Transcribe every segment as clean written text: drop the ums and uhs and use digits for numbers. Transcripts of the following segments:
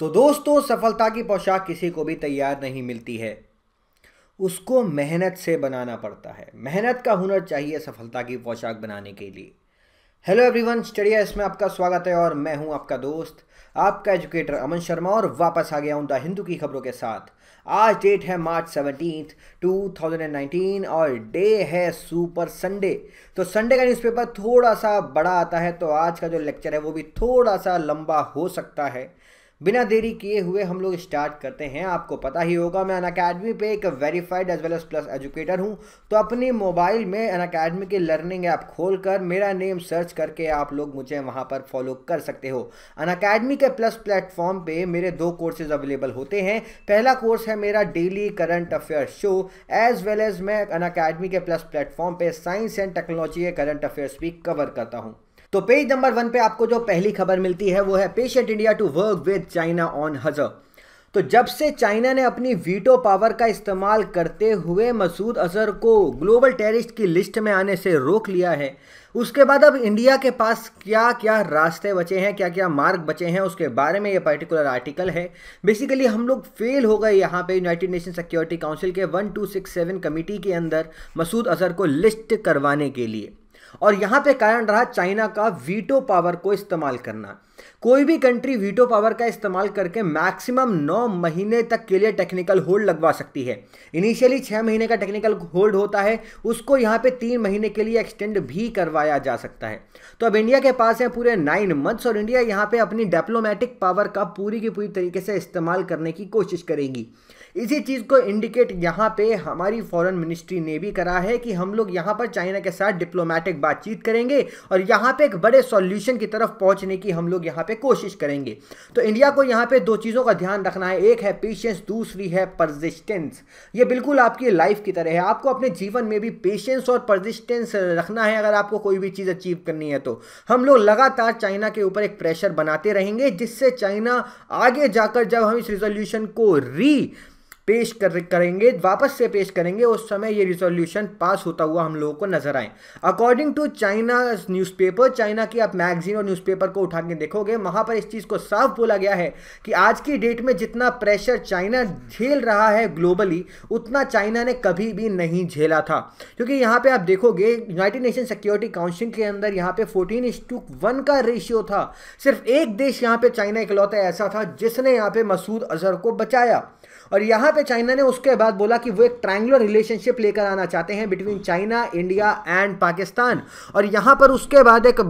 तो दोस्तों, सफलता की पोशाक किसी को भी तैयार नहीं मिलती है, उसको मेहनत से बनाना पड़ता है। मेहनत का हुनर चाहिए सफलता की पोशाक बनाने के लिए। हेलो एवरीवन, स्टडी आईएएस में आपका स्वागत है और मैं हूं आपका दोस्त, आपका एजुकेटर अमन शर्मा, और वापस आ गया हूं द हिंदू की खबरों के साथ। आज डेट है मार्च 17, 2019 और डे है सुपर संडे। तो संडे का न्यूज़पेपर थोड़ा सा बड़ा आता है, तो आज का जो लेक्चर है वो भी थोड़ा सा लंबा हो सकता है। बिना देरी किए हुए हम लोग स्टार्ट करते हैं। आपको पता ही होगा मैं अनअकैडमी पे एक verified as well as plus educator हूँ, तो अपने मोबाइल में अनअकैडमी के लर्निंग ऐप खोलकर मेरा नेम सर्च करके आप लोग मुझे वहाँ पर फॉलो कर सकते हो। अनअकैडमी के प्लस प्लेटफॉर्म पे मेरे दो कोर्सेज अवेलेबल होते हैं। पहला कोर्स है मेरा daily current affair show, as well as मैं अनअकैडमी के प्लस प्लेटफॉर्म पर साइंस एंड टेक्नोलॉजी के करंट अफेयर्स भी कवर करता हूँ। तो पेज नंबर 1 पे आपको जो पहली खबर मिलती है वो है patient India to work with China on हजर। तो जब से चाइना ने अपनी वीटो पावर का इस्तेमाल करते हुए मसूद अजहर को ग्लोबल टेररिस्ट की लिस्ट में आने से रोक लिया है, उसके बाद अब इंडिया के पास क्या क्या रास्ते बचे हैं, क्या क्या मार्ग बचे हैं, उसके बारे में ये पर्टिकुलर आर्टिकल है। बेसिकली हम लोग फेल हो गए यहाँ पे यूनाइटेड नेशन सिक्योरिटी काउंसिल के 1267 कमेटी के अंदर मसूद अजहर को लिस्ट करवाने के लिए, और यहाँ पे कारण रहा चाइना का वीटो पावर को इस्तेमाल करना। कोई भी कंट्री वीटो पावर का इस्तेमाल करके मैक्सिमम 9 महीने तक के लिए टेक्निकल होल्ड लगवा सकती है। इनिशियली 6 महीने का टेक्निकल होल्ड होता है, उसको यहाँ पे 3 महीने के लिए एक्सटेंड भी करवाया जा सकता है। तो अब इंडिया के पास है पूरे 9 मंथ्स और इंडिया यहाँ पे अपनी डिप्लोमेटिक पावर का पूरी की पूरी तरीके से इस्तेमाल करने की कोशिश करेगी। इसी चीज़ को इंडिकेट यहाँ पे हमारी फॉरेन मिनिस्ट्री ने भी करा है कि हम लोग यहाँ पर चाइना के साथ डिप्लोमेटिक बातचीत करेंगे और यहाँ पे एक बड़े सॉल्यूशन की तरफ पहुँचने की हम लोग यहाँ पे कोशिश करेंगे। तो इंडिया को यहाँ पे 2 चीज़ों का ध्यान रखना है, एक है पेशेंस, दूसरी है परसिस्टेंस। ये बिल्कुल आपकी लाइफ की तरह है, आपको अपने जीवन में भी पेशेंस और परसिस्टेंस रखना है अगर आपको कोई भी चीज़ अचीव करनी है। तो हम लोग लगातार चाइना के ऊपर एक प्रेशर बनाते रहेंगे, जिससे चाइना आगे जाकर जब हम इस रिजोल्यूशन को वापस से पेश करेंगे उस समय ये रिजोल्यूशन पास होता हुआ हम लोगों को नजर आए। According to China newspaper, China की आप मैगजीन और न्यूज़पेपर को उठा के देखोगे, वहाँ पर इस चीज़ को साफ बोला गया है कि आज की डेट में जितना प्रेशर चाइना झेल रहा है ग्लोबली, उतना चाइना ने कभी भी नहीं झेला था। क्योंकि यहाँ पर आप देखोगे यूनाइटेड नेशन सिक्योरिटी काउंसिल के अंदर यहाँ पर 14:1 का रेशियो था। सिर्फ एक देश यहाँ पर चाइना इकलौता ऐसा था जिसने यहाँ पर मसूद अजहर को बचाया, और यहाँ पे चाइना ने उसके बाद बोला कि वो एक ट्रायंगुलर रिलेशनशिप लेकर आना चाहते हैं between China, India and Pakistan. और यहाँ पर उसके बाद एक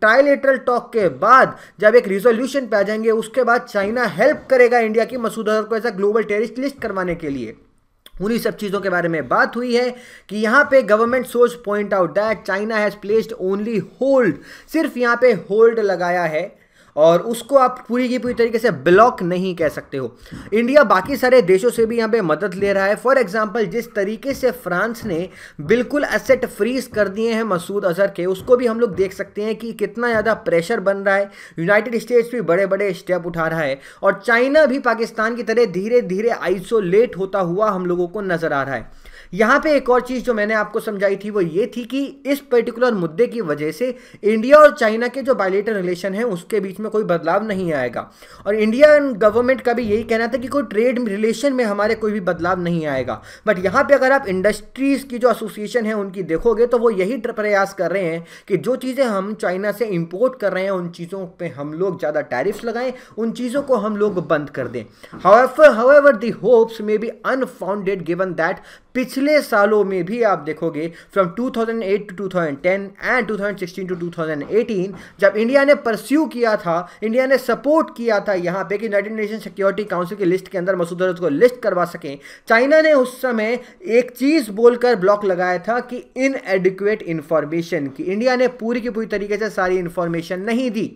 ट्राइलेटरल टॉक के बाद जब एक रिजोल्यूशन पे आ जाएंगे, उसके बाद चाइना हेल्प करेगा इंडिया की मसूद अजहर को ऐसा ग्लोबल टेररिस्ट लिस्ट करवाने के लिए। उन्हीं सब चीज़ों के बारे में बात हुई है कि यहाँ पे government source point out that China has placed only hold, सिर्फ यहाँ पे होल्ड लगाया है और उसको आप पूरी की पूरी तरीके से ब्लॉक नहीं कह सकते हो। इंडिया बाकी सारे देशों से भी यहाँ पे मदद ले रहा है। फॉर एग्जांपल, जिस तरीके से फ्रांस ने बिल्कुल एसेट फ्रीज कर दिए हैं मसूद अजहर के, उसको भी हम लोग देख सकते हैं कि कितना ज़्यादा प्रेशर बन रहा है। यूनाइटेड स्टेट्स भी बड़े बड़े स्टेप उठा रहा है और चाइना भी पाकिस्तान की तरह धीरे धीरे आइसोलेट होता हुआ हम लोगों को नज़र आ रहा है। यहाँ पे एक और चीज़ जो मैंने आपको समझाई थी वो ये थी कि इस पर्टिकुलर मुद्दे की वजह से इंडिया और चाइना के जो बायलैटरल रिलेशन है उसके बीच में कोई बदलाव नहीं आएगा, और इंडियन गवर्नमेंट का भी यही कहना था कि कोई ट्रेड रिलेशन में हमारे कोई भी बदलाव नहीं आएगा। बट यहाँ पे अगर आप इंडस्ट्रीज़ की जो एसोसिएशन है उनकी देखोगे तो वो यही प्रयास कर रहे हैं कि जो चीज़ें हम चाइना से इम्पोर्ट कर रहे हैं उन चीज़ों पर हम लोग ज़्यादा टैरिफ्स लगाएं, उन चीज़ों को हम लोग बंद कर दें। However the hopes may be unfounded given that पिछले सालों में भी आप देखोगे फ्रॉम 2008 टू 2010 एंड 2016 टू 2018 जब इंडिया ने परस्यू किया था, इंडिया ने सपोर्ट किया था यहाँ पे कि यूनाइटेड नेशन सिक्योरिटी काउंसिल की लिस्ट के अंदर मसूद अजहर को लिस्ट करवा सकें, चाइना ने उस समय एक चीज़ बोलकर ब्लॉक लगाया था कि इनएडिक्वेट इन्फॉर्मेशन, कि इंडिया ने पूरी की पूरी तरीके से सारी इन्फॉर्मेशन नहीं दी।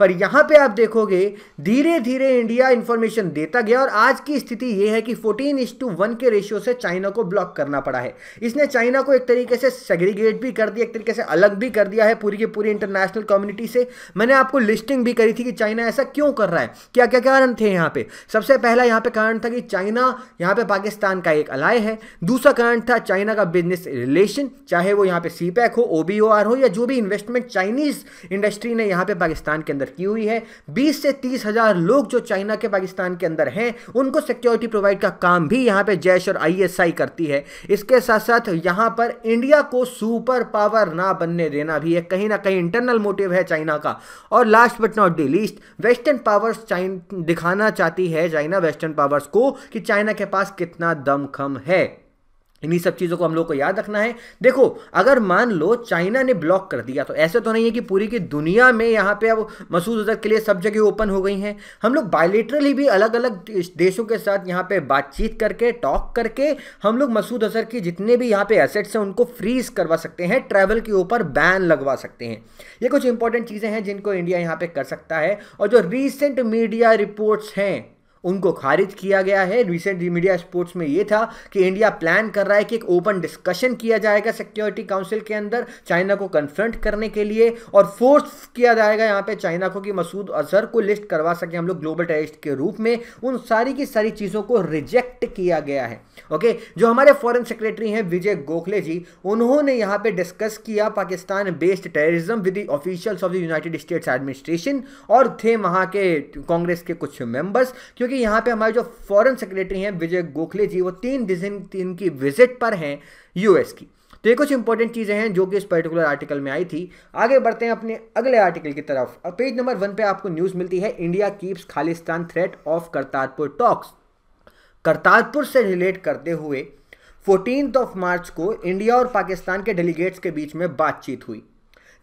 पर यहाँ पे आप देखोगे धीरे धीरे इंडिया इन्फॉर्मेशन देता गया और आज की स्थिति ये है कि 14:1 के रेशियो से चाइना को ब्लॉक करना पड़ा है। इसने चाइना को एक तरीके से सेग्रीगेट भी कर दिया, एक तरीके से अलग भी कर दिया है पूरी की पूरी इंटरनेशनल कम्युनिटी से। मैंने आपको लिस्टिंग भी करी थी कि चाइना ऐसा क्यों कर रहा है, क्या क्या कारण थे यहाँ पे। सबसे पहला यहाँ पे कारण था कि चाइना यहाँ पे पाकिस्तान का एक अलाय है। दूसरा कारण था चाइना का बिजनेस रिलेशन, चाहे वो यहाँ पे सीपैक हो, OBOR हो, या जो भी इन्वेस्टमेंट चाइनीज इंडस्ट्री ने यहाँ पे पाकिस्तान के अंदर रखी हुई है। 20 से 30 हज़ार लोग जो चाइना के पाकिस्तान के अंदर हैं उनको सिक्योरिटी प्रोवाइड का काम भी यहाँ पे जैश और आईएसआई करती है। इसके साथ साथ यहाँ पर इंडिया को सुपर पावर ना बनने देना भी है, कहीं ना कहीं इंटरनल मोटिव है चाइना का। और last but not the least, western powers दिखाना चाहती है चाइना वेस्टर्न पावर्स को कि चाइना के पास कितना दमखम है। इन्हीं सब चीज़ों को हम लोग को याद रखना है। देखो, अगर मान लो चाइना ने ब्लॉक कर दिया तो ऐसे तो नहीं है कि पूरी की दुनिया में यहाँ पे अब मसूद अजहर के लिए सब जगह ओपन हो गई हैं। हम लोग बायलेटरली भी अलग अलग देशों के साथ यहाँ पे बातचीत करके, टॉक करके, हम लोग मसूद अजहर की जितने भी यहाँ पे एसेट्स हैं उनको फ्रीज करवा सकते हैं, ट्रैवल के ऊपर बैन लगवा सकते हैं। ये कुछ इंपॉर्टेंट चीज़ें हैं जिनको इंडिया यहाँ पर कर सकता है। और जो रिसेंट मीडिया रिपोर्ट्स हैं उनको खारिज किया गया है। रिसेंट मीडिया रिपोर्ट्स में ये था कि इंडिया प्लान कर रहा है कि एक ओपन डिस्कशन किया जाएगा सिक्योरिटी काउंसिल के अंदर चाइना को कन्फ्रंट करने के लिए, और फोर्स किया जाएगा यहाँ पे चाइना को कि मसूद अजहर को लिस्ट करवा सके हम लोग ग्लोबल टेररिस्ट के रूप में। उन सारी की सारी चीज़ों को रिजेक्ट किया गया है। ओके, जो हमारे फॉरेन सेक्रेटरी हैं विजय गोखले जी, उन्होंने यहाँ पर डिस्कस किया Pakistan based terrorism with the officials of the United States administration, और थे वहाँ के कांग्रेस के कुछ मेम्बर्स। क्योंकि यहाँ पे हमारे जो फॉरेन सेक्रेटरी हैं विजय गोखले जी, वो 3 दिन इनकी विजिट पर हैं यूएस की। तो ये कुछ इंपॉर्टेंट चीज़ें हैं जो कि इस पर्टिकुलर आर्टिकल में आई थी। आगे बढ़ते हैं अपने अगले आर्टिकल की तरफ। अब पेज नंबर 1 पे आपको न्यूज़ मिलती है, India keeps Khalistan threat off Kartarpur talks. Kartarpur से रिलेट करते हुए 14 मार्च को इंडिया और पाकिस्तान के डेलीगेट्स के बीच में बातचीत हुई,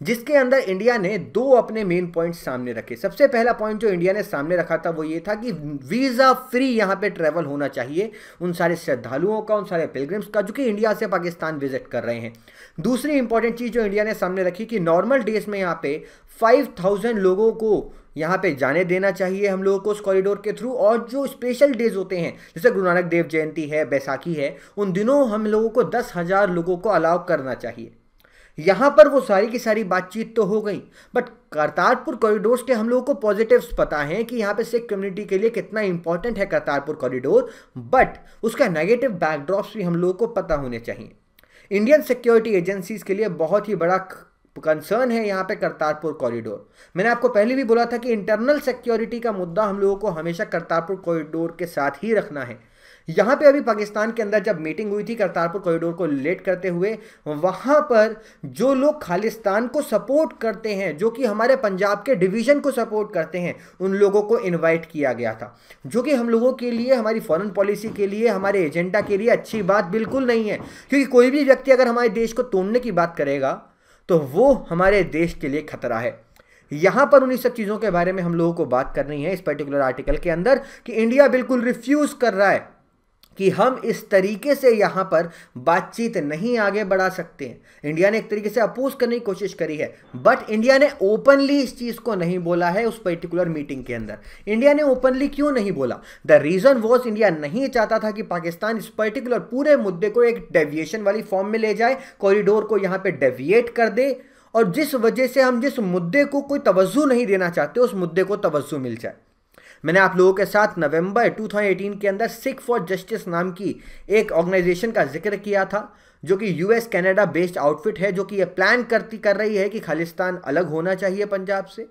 जिसके अंदर इंडिया ने दो अपने मेन पॉइंट्स सामने रखे। सबसे पहला पॉइंट जो इंडिया ने सामने रखा था वो ये था कि वीज़ा फ्री यहाँ पे ट्रैवल होना चाहिए उन सारे श्रद्धालुओं का, उन सारे पिलग्रिम्स का जो कि इंडिया से पाकिस्तान विजिट कर रहे हैं। दूसरी इंपॉर्टेंट चीज़ जो इंडिया ने सामने रखी कि नॉर्मल डेज में यहाँ पे 5000 लोगों को यहाँ पे जाने देना चाहिए हम लोगों को उस कॉरिडोर के थ्रू, और जो स्पेशल डेज होते हैं जैसे गुरु नानक देव जयंती है, बैसाखी है, उन दिनों हम लोगों को 10,000 लोगों को अलाउ करना चाहिए। यहाँ पर वो सारी की सारी बातचीत तो हो गई, बट करतारपुर कॉरिडोर के हम लोगों को पॉजिटिव्स पता हैं कि यहाँ पे सिख कम्युनिटी के लिए कितना इंपॉर्टेंट है करतारपुर कॉरिडोर, बट उसका नेगेटिव बैकड्रॉप्स भी हम लोगों को पता होने चाहिए। इंडियन सिक्योरिटी एजेंसीज़ के लिए बहुत ही बड़ा कंसर्न है यहाँ पे करतारपुर कॉरिडोर। मैंने आपको पहले भी बोला था कि इंटरनल सिक्योरिटी का मुद्दा हम लोगों को हमेशा करतारपुर कॉरिडोर के साथ ही रखना है। यहाँ पे अभी पाकिस्तान के अंदर जब मीटिंग हुई थी करतारपुर कॉरिडोर को रिलेट करते हुए, वहाँ पर जो लोग खालिस्तान को सपोर्ट करते हैं, जो कि हमारे पंजाब के डिवीज़न को सपोर्ट करते हैं, उन लोगों को इनवाइट किया गया था, जो कि हम लोगों के लिए, हमारी फॉरेन पॉलिसी के लिए, हमारे एजेंडा के लिए अच्छी बात बिल्कुल नहीं है। क्योंकि कोई भी व्यक्ति अगर हमारे देश को तोड़ने की बात करेगा तो वो हमारे देश के लिए खतरा है। यहाँ पर उन्हीं सब चीज़ों के बारे में हम लोगों को बात करनी है इस पर्टिकुलर आर्टिकल के अंदर कि इंडिया बिल्कुल रिफ्यूज़ कर रहा है कि हम इस तरीके से यहाँ पर बातचीत नहीं आगे बढ़ा सकते हैं। इंडिया ने एक तरीके से अपोज करने की कोशिश करी है, बट इंडिया ने ओपनली इस चीज़ को नहीं बोला है। उस पर्टिकुलर मीटिंग के अंदर इंडिया ने ओपनली क्यों नहीं बोला? द रीज़न वॉज इंडिया नहीं चाहता था कि पाकिस्तान इस पर्टिकुलर पूरे मुद्दे को एक डेविएशन वाली फॉर्म में ले जाए, कॉरिडोर को यहाँ पर डेविएट कर दे, और जिस वजह से हम जिस मुद्दे को कोई तवज्जो नहीं देना चाहते उस मुद्दे को तवज्जो मिल जाए। मैंने आप लोगों के साथ नवंबर 2018 के अंदर सिख फॉर जस्टिस नाम की एक ऑर्गेनाइजेशन का जिक्र किया था, जो कि यूएस कनाडा बेस्ड आउटफिट है, जो कि ये प्लान कर रही है कि खालिस्तान अलग होना चाहिए पंजाब से,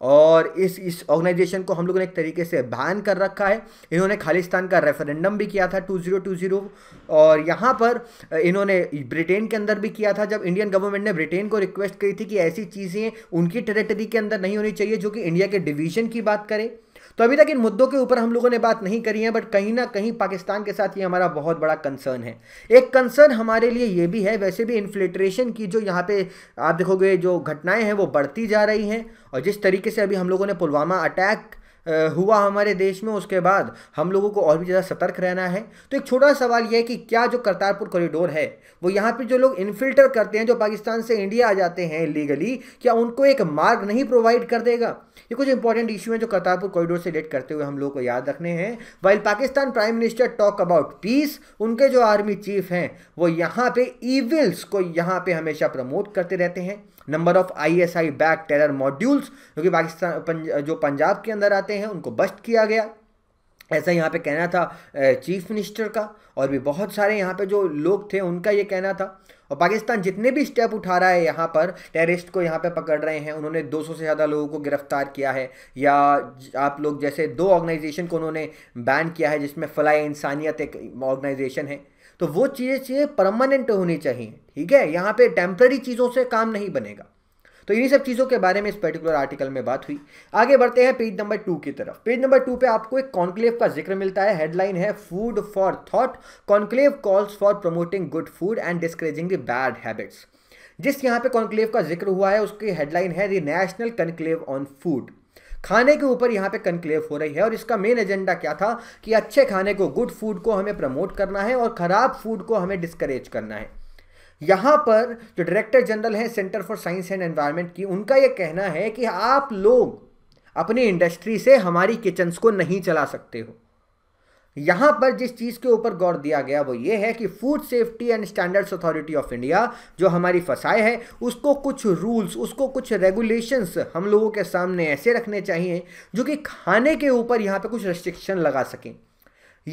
और इस ऑर्गेनाइजेशन को हम लोगों ने एक तरीके से बैन कर रखा है। इन्होंने खालिस्तान का रेफरेंडम भी किया था 2020, और यहाँ पर इन्होंने ब्रिटेन के अंदर भी किया था जब इंडियन गवर्नमेंट ने ब्रिटेन को रिक्वेस्ट करी थी कि ऐसी चीज़ें उनकी टेरिटरी के अंदर नहीं होनी चाहिए जो कि इंडिया के डिवीज़न की बात करें। तो अभी तक इन मुद्दों के ऊपर हम लोगों ने बात नहीं करी है, बट कहीं ना कहीं पाकिस्तान के साथ ये हमारा बहुत बड़ा कंसर्न है। एक कंसर्न हमारे लिए ये भी है, वैसे भी इन्फिल्ट्रेशन की जो यहाँ पे आप देखोगे जो घटनाएं हैं वो बढ़ती जा रही हैं, और जिस तरीके से अभी हम लोगों ने पुलवामा अटैक हुआ हमारे देश में, उसके बाद हम लोगों को और भी ज़्यादा सतर्क रहना है। तो एक छोटा सवाल यह है कि क्या जो करतारपुर कॉरिडोर है वो यहाँ पे जो लोग इनफिल्टर करते हैं, जो पाकिस्तान से इंडिया आ जाते हैं लीगली, क्या उनको एक मार्ग नहीं प्रोवाइड कर देगा? ये कुछ इंपॉर्टेंट इशू हैं जो करतारपुर कॉरिडोर से रिलेट करते हुए हम लोग को याद रखने हैं। While Pakistan prime minister talk about peace, उनके जो आर्मी चीफ हैं वो यहाँ पर ईविल्स को यहाँ पर हमेशा प्रमोट करते रहते हैं। Number of ISI back terror modules जो कि पाकिस्तान जो पंजाब के अंदर आते हैं उनको बस्ट किया गया, ऐसा यहाँ पे कहना था चीफ मिनिस्टर का, और भी बहुत सारे यहाँ पे जो लोग थे उनका ये कहना था। और पाकिस्तान जितने भी स्टेप उठा रहा है यहाँ पर, टेररिस्ट को यहाँ पे पकड़ रहे हैं, उन्होंने 200 से ज़्यादा लोगों को गिरफ्तार किया है, या आप लोग जैसे दो ऑर्गेनाइजेशन को उन्होंने बैन किया है जिसमें फलाह इंसानियत एक ऑर्गेनाइजेशन है। तो वो चीज़ें परमानेंट होनी चाहिए, ठीक है, यहाँ पे टेम्प्रेरी चीज़ों से काम नहीं बनेगा। तो इन्हीं सब चीज़ों के बारे में इस पर्टिकुलर आर्टिकल में बात हुई। आगे बढ़ते हैं पेज नंबर 2 की तरफ। पेज नंबर 2 पे आपको एक कॉन्क्लेव का जिक्र मिलता है। हेडलाइन है food for thought, conclave calls for promoting good food and discouraging the bad habits. जिस यहाँ पे कॉन्क्लेव का जिक्र हुआ है उसकी हेडलाइन है the national conclave on food. खाने के ऊपर यहाँ पे कॉन्क्लेव हो रही है और इसका मेन एजेंडा क्या था कि अच्छे खाने को, गुड फूड को हमें प्रमोट करना है और ख़राब फूड को हमें डिस्करेज करना है। यहाँ पर जो डायरेक्टर जनरल हैं centre for science and environment की, उनका ये कहना है कि आप लोग अपनी इंडस्ट्री से हमारी किचन्स को नहीं चला सकते हो। यहाँ पर जिस चीज़ के ऊपर गौर दिया गया वो ये है कि food safety and standards authority of India जो हमारी फसाए है उसको कुछ रूल्स, उसको कुछ रेगुलेशंस हम लोगों के सामने ऐसे रखने चाहिए जो कि खाने के ऊपर यहाँ पे कुछ रिस्ट्रिक्शन लगा सकें।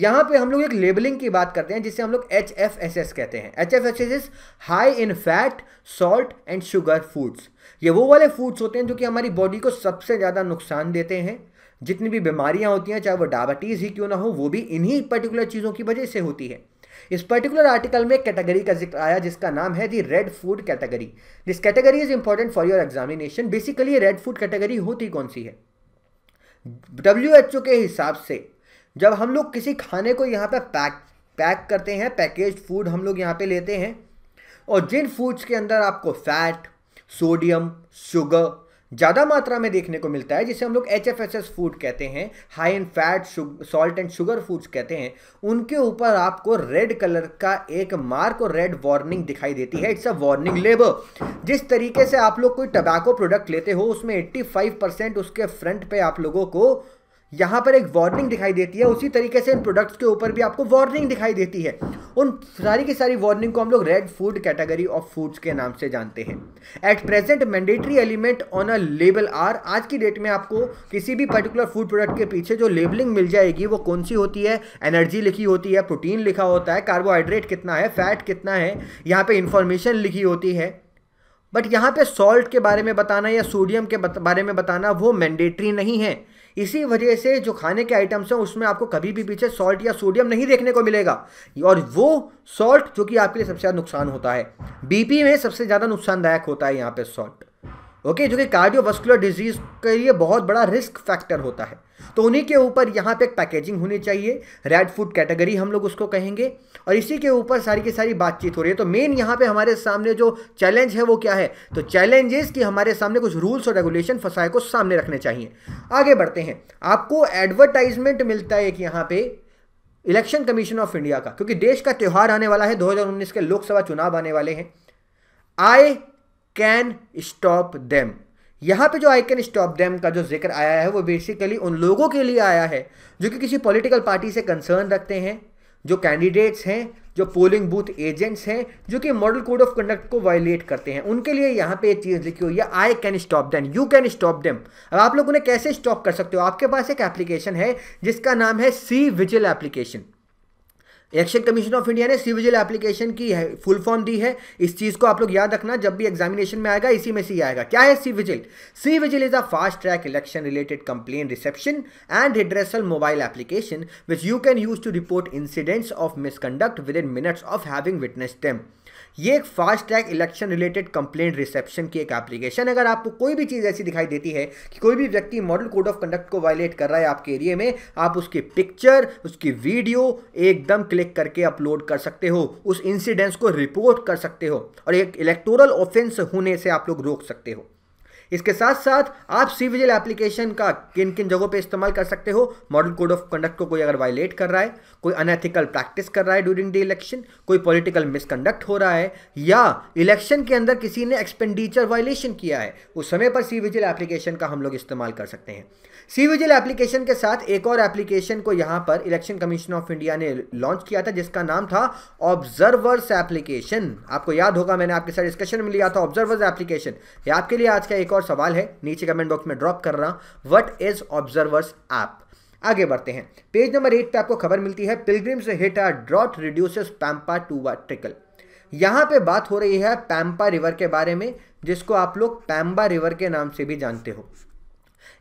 यहाँ पे हम लोग एक लेबलिंग की बात करते हैं जिसे हम लोग HFSS कहते हैं। HFSS high in fat, salt and sugar foods. ये वो वाले फूड्स होते हैं जो कि हमारी बॉडी को सबसे ज़्यादा नुकसान देते हैं। जितनी भी बीमारियाँ होती हैं, चाहे वो डायबिटीज़ ही क्यों ना हो, वो भी इन्हीं पर्टिकुलर चीज़ों की वजह से होती है। इस पर्टिकुलर आर्टिकल में कैटेगरी का जिक्र आया जिसका नाम है the red food category. This category is important for your examination. Basically red food category होती कौन सी है? WHO के हिसाब से जब हम लोग किसी खाने को यहाँ पे पैक करते हैं, पैकेज्ड फूड हम लोग यहाँ पे लेते हैं, और जिन फूड्स के अंदर आपको फैट, सोडियम, शुगर ज़्यादा मात्रा में देखने को मिलता है, जिसे हम लोग HFSS फूड कहते हैं, high in fat, salt and sugar foods कहते हैं, उनके ऊपर आपको रेड कलर का एक मार्क और रेड वार्निंग दिखाई देती है। It's a warning label. जिस तरीके से आप लोग कोई टबैको प्रोडक्ट लेते हो उसमें 85% उसके फ्रंट पे आप लोगों को यहाँ पर एक वार्निंग दिखाई देती है, उसी तरीके से इन प्रोडक्ट्स के ऊपर भी आपको वार्निंग दिखाई देती है। उन सारी की सारी वार्निंग को हम लोग red food category of foods के नाम से जानते हैं। At present mandatory element on a label are. आज की डेट में आपको किसी भी पर्टिकुलर फूड प्रोडक्ट के पीछे जो लेबलिंग मिल जाएगी वो कौन सी होती है? एनर्जी लिखी होती है, प्रोटीन लिखा होता है, कार्बोहाइड्रेट कितना है, फैट कितना है, यहाँ पर इंफॉर्मेशन लिखी होती है। बट यहाँ पर सॉल्ट के बारे में बताना या सोडियम के बारे में बताना वो मैंडेटरी नहीं है। इसी वजह से जो खाने के आइटम्स हैं उसमें आपको कभी भी पीछे सॉल्ट या सोडियम नहीं देखने को मिलेगा, और वो सॉल्ट जो कि आपके लिए सबसे ज़्यादा नुकसान होता है। बीपी में सबसे ज़्यादा नुकसानदायक होता है यहाँ पे सॉल्ट, ओके, जो कि कार्डियोवास्कुलर डिजीज़ के लिए बहुत बड़ा रिस्क फैक्टर होता है। तो उन्हीं के ऊपर यहाँ पे एक पैकेजिंग होनी चाहिए, रेड फूड कैटेगरी हम लोग उसको कहेंगे, और इसी के ऊपर सारी की सारी बातचीत हो रही है। तो मेन यहाँ पे हमारे सामने जो चैलेंज है वो क्या है? तो चैलेंजेस कि हमारे सामने कुछ रूल्स और रेगुलेशन फसाए को सामने रखने चाहिए। आगे बढ़ते हैं। आपको एडवर्टाइजमेंट मिलता है कि यहाँ पे इलेक्शन कमीशन ऑफ इंडिया का, क्योंकि देश का त्यौहार आने वाला है, 2019 के लोकसभा चुनाव आने वाले हैं। आए कैन स्टॉप देम। यहाँ पे जो आई कैन स्टॉप देम का जो जिक्र आया है वो बेसिकली उन लोगों के लिए आया है जो कि किसी पॉलिटिकल पार्टी से कंसर्न रखते हैं, जो कैंडिडेट्स हैं, जो पोलिंग बूथ एजेंट्स हैं, जो कि मॉडल कोड ऑफ कंडक्ट को वायलेट करते हैं, उनके लिए यहाँ पे एक चीज़ लिखी हुई है, I can stop them, you can stop them. अब आप लोग उन्हें कैसे स्टॉप कर सकते हो? आपके पास एक एप्लीकेशन है जिसका नाम है C-Vigil application. Election commission of India ने C-Vigil एप्लीकेशन की फुल फॉर्म दी है। इस चीज़ को आप लोग याद रखना, जब भी एग्जामिनेशन में आएगा इसी में सी आएगा। क्या है C-Vigil? C-Vigil is a fast track election related complain reception and redressal mobile application which you can use to report incidents of misconduct within minutes of having witness them. ये एक fast track election related complaint reception की एक application. अगर आपको कोई भी चीज़ ऐसी दिखाई देती है कि कोई भी व्यक्ति मॉडल कोड ऑफ कंडक्ट को वायलेट कर रहा है आपके एरिया में, आप उसकी पिक्चर, उसकी वीडियो एकदम क्लिक करके अपलोड कर सकते हो, उस इंसिडेंस को रिपोर्ट कर सकते हो, और एक इलेक्टोरल ऑफेंस होने से आप लोग रोक सकते हो। इसके साथ साथ आप C-Vigil एप्लीकेशन का किन किन जगहों पे इस्तेमाल कर सकते हो? मॉडल कोड ऑफ कंडक्ट को कोई अगर वायलेट कर रहा है, कोई अनएथिकल प्रैक्टिस कर रहा है ड्यूरिंग द इलेक्शन, कोई पॉलिटिकल मिसकंडक्ट हो रहा है, या इलेक्शन के अंदर किसी ने एक्सपेंडिचर वायलेशन किया है, उस समय पर C-Vigil एप्लीकेशन का हम लोग इस्तेमाल कर सकते हैं। C-Vigil एप्लीकेशन के साथ एक और एप्लीकेशन को यहाँ पर इलेक्शन कमीशन ऑफ इंडिया ने लॉन्च किया था जिसका नाम था ऑब्जर्वर्स एप्लीकेशन। आपको याद होगा मैंने आपके साथ डिस्कशन में लिया था ऑब्जर्वर्स एप्लीकेशन। ये आपके लिए आज का एक सवाल है, नीचे कमेंट बॉक्स में ड्रॉप कर रहा, व्हाट इज ऑब्जर्वर्स ऐप। आगे बढ़ते हैं। पेज नंबर 8 पे आपको खबर मिलती है, pilgrims hit a drought reduces Pampa to vertical. यहाँ पे बात हो रही है पैम्पा रिवर के बारे में, जिसको आप लोग पैम्बा रिवर के नाम से भी जानते हो।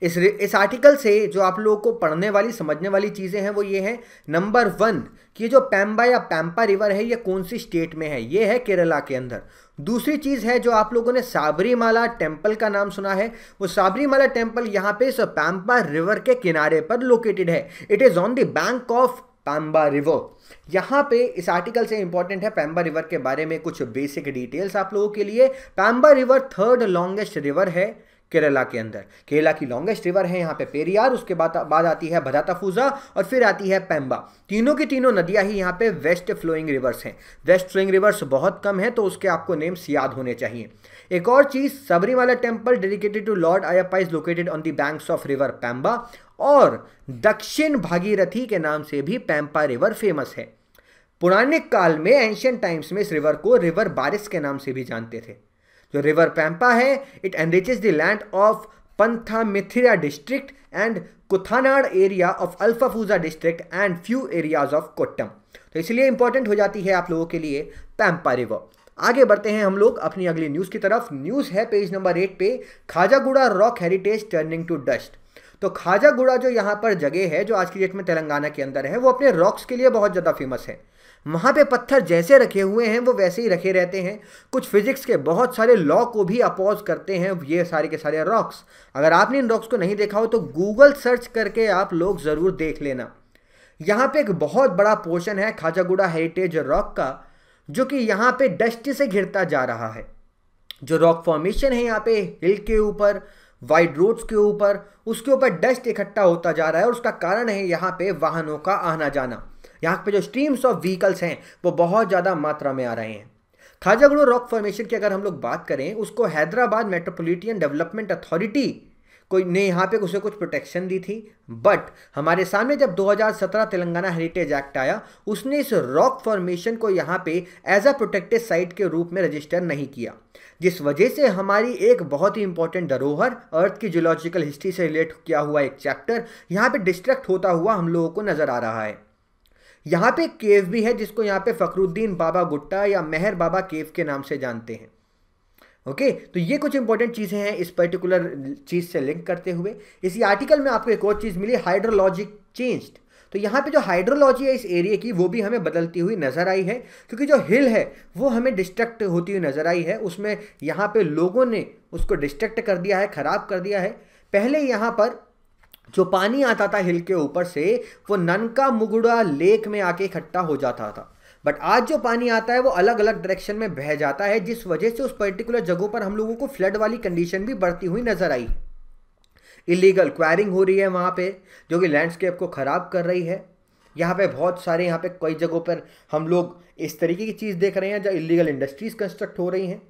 इस आर्टिकल से जो आप लोगों को पढ़ने वाली समझने वाली चीज़ें हैं वो ये हैं। नंबर वन कि जो पैम्बा या पैम्पा रिवर है ये कौन सी स्टेट में है, ये है केरला के अंदर। दूसरी चीज़ है जो आप लोगों ने साबरीमाला टेम्पल का नाम सुना है, वो साबरीमाला टेम्पल यहाँ पे इस पैम्बा रिवर के किनारे पर लोकेटेड है। It is on the bank of Pamba river. यहाँ पे इस आर्टिकल से इंपॉर्टेंट है पैम्बा रिवर के बारे में कुछ बेसिक डिटेल्स आप लोगों के लिए। Pamba river third longest river है केरला के अंदर। केरला की लॉन्गेस्ट रिवर है यहाँ पे पेरियार, उसके बाद आती है भदाताफुजा और फिर आती है पैम्बा। तीनों की तीनों नदियाँ ही यहाँ पे वेस्ट फ्लोइंग रिवर्स हैं। वेस्ट फ्लोइंग रिवर्स बहुत कम है तो उसके आपको नेम्स याद होने चाहिए। एक और चीज़, Sabarimala temple dedicated to lord Ayyappa is located on the banks of river Pamba, और दक्षिण भागीरथी के नाम से भी पैम्बा रिवर फेमस है। पौराणिक काल में एंशिएंट टाइम्स में इस रिवर को रिवर बारिस के नाम से भी जानते थे। जो रिवर पैम्पा है it enriches the land of Pathanamthitta district and Kuttanad area of Alappuzha district and few areas of Kottayam. तो इसलिए इंपॉर्टेंट हो जाती है आप लोगों के लिए पैम्पा रिवर। आगे बढ़ते हैं हम लोग अपनी अगली न्यूज़ की तरफ। न्यूज़ है पेज नंबर 8 पे, Khajaguda rock heritage turning to dust. तो खाजागुड़ा जो यहाँ पर जगह है जो आज की डेट में तेलंगाना के अंदर है, वो अपने रॉक्स के लिए बहुत ज़्यादा फेमस है। वहाँ पे पत्थर जैसे रखे हुए हैं वो वैसे ही रखे रहते हैं। कुछ फिजिक्स के बहुत सारे लॉ को भी अपोज करते हैं ये सारे के सारे रॉक्स। अगर आपने इन रॉक्स को नहीं देखा हो तो गूगल सर्च करके आप लोग ज़रूर देख लेना। यहाँ पे एक बहुत बड़ा पोर्शन है खाजागुड़ा हेरिटेज रॉक का जो कि यहाँ पे डस्ट से घिरता जा रहा है। जो रॉक फॉर्मेशन है यहाँ पे हिल के ऊपर, वाइड रोड्स के ऊपर, उसके ऊपर डस्ट इकट्ठा होता जा रहा है और उसका कारण है यहाँ पे वाहनों का आना जाना। यहाँ पे जो स्ट्रीम्स ऑफ व्हीकल्स हैं वो बहुत ज़्यादा मात्रा में आ रहे हैं। खाजागुड़ा रॉक फॉर्मेशन की अगर हम लोग बात करें, उसको हैदराबाद मेट्रोपॉलिटन डेवलपमेंट अथॉरिटी कोई ने यहाँ पे उसे कुछ प्रोटेक्शन दी थी, बट हमारे सामने जब 2017 तेलंगाना हेरिटेज एक्ट आया उसने इस रॉक फॉर्मेशन को यहाँ पे एज अ प्रोटेक्टेड साइट के रूप में रजिस्टर नहीं किया, जिस वजह से हमारी एक बहुत ही इंपॉर्टेंट धरोहर अर्थ की जियोलॉजिकल हिस्ट्री से रिलेट किया हुआ एक चैप्टर यहाँ पे डिस्ट्रक्ट होता हुआ हम लोगों को नज़र आ रहा है। यहाँ पे केव भी है जिसको यहाँ पे फखरुद्दीन बाबा गुट्टा या मेहर बाबा केव के नाम से जानते हैं। ओके, तो ये कुछ इंपॉर्टेंट चीज़ें हैं इस पर्टिकुलर चीज़ से लिंक करते हुए। इसी आर्टिकल में आपको एक और चीज़ मिली, हाइड्रोलॉजिक चेंज्ड। तो यहाँ पे जो हाइड्रोलॉजी है इस एरिया की वो भी हमें बदलती हुई नज़र आई है, क्योंकि जो हिल है वो हमें डिस्ट्रक्ट होती हुई नज़र आई है। उसमें यहाँ पे लोगों ने उसको डिस्ट्रक्ट कर दिया है, ख़राब कर दिया है। पहले यहाँ पर जो पानी आता था हिल के ऊपर से वो ननका मुगुड़ा लेक में आके इकट्ठा हो जाता था, बट आज जो पानी आता है वो अलग अलग डायरेक्शन में बह जाता है, जिस वजह से उस पर्टिकुलर जगहों पर हम लोगों को फ्लड वाली कंडीशन भी बढ़ती हुई नज़र आई। इलीगल क्वायरिंग हो रही है वहाँ पे जो कि लैंडस्केप को ख़राब कर रही है। यहाँ पे बहुत सारे यहाँ पे कई जगहों पर हम लोग इस तरीके की चीज़ देख रहे हैं जहाँ इलीगल इंडस्ट्रीज़ कंस्ट्रक्ट हो रही हैं।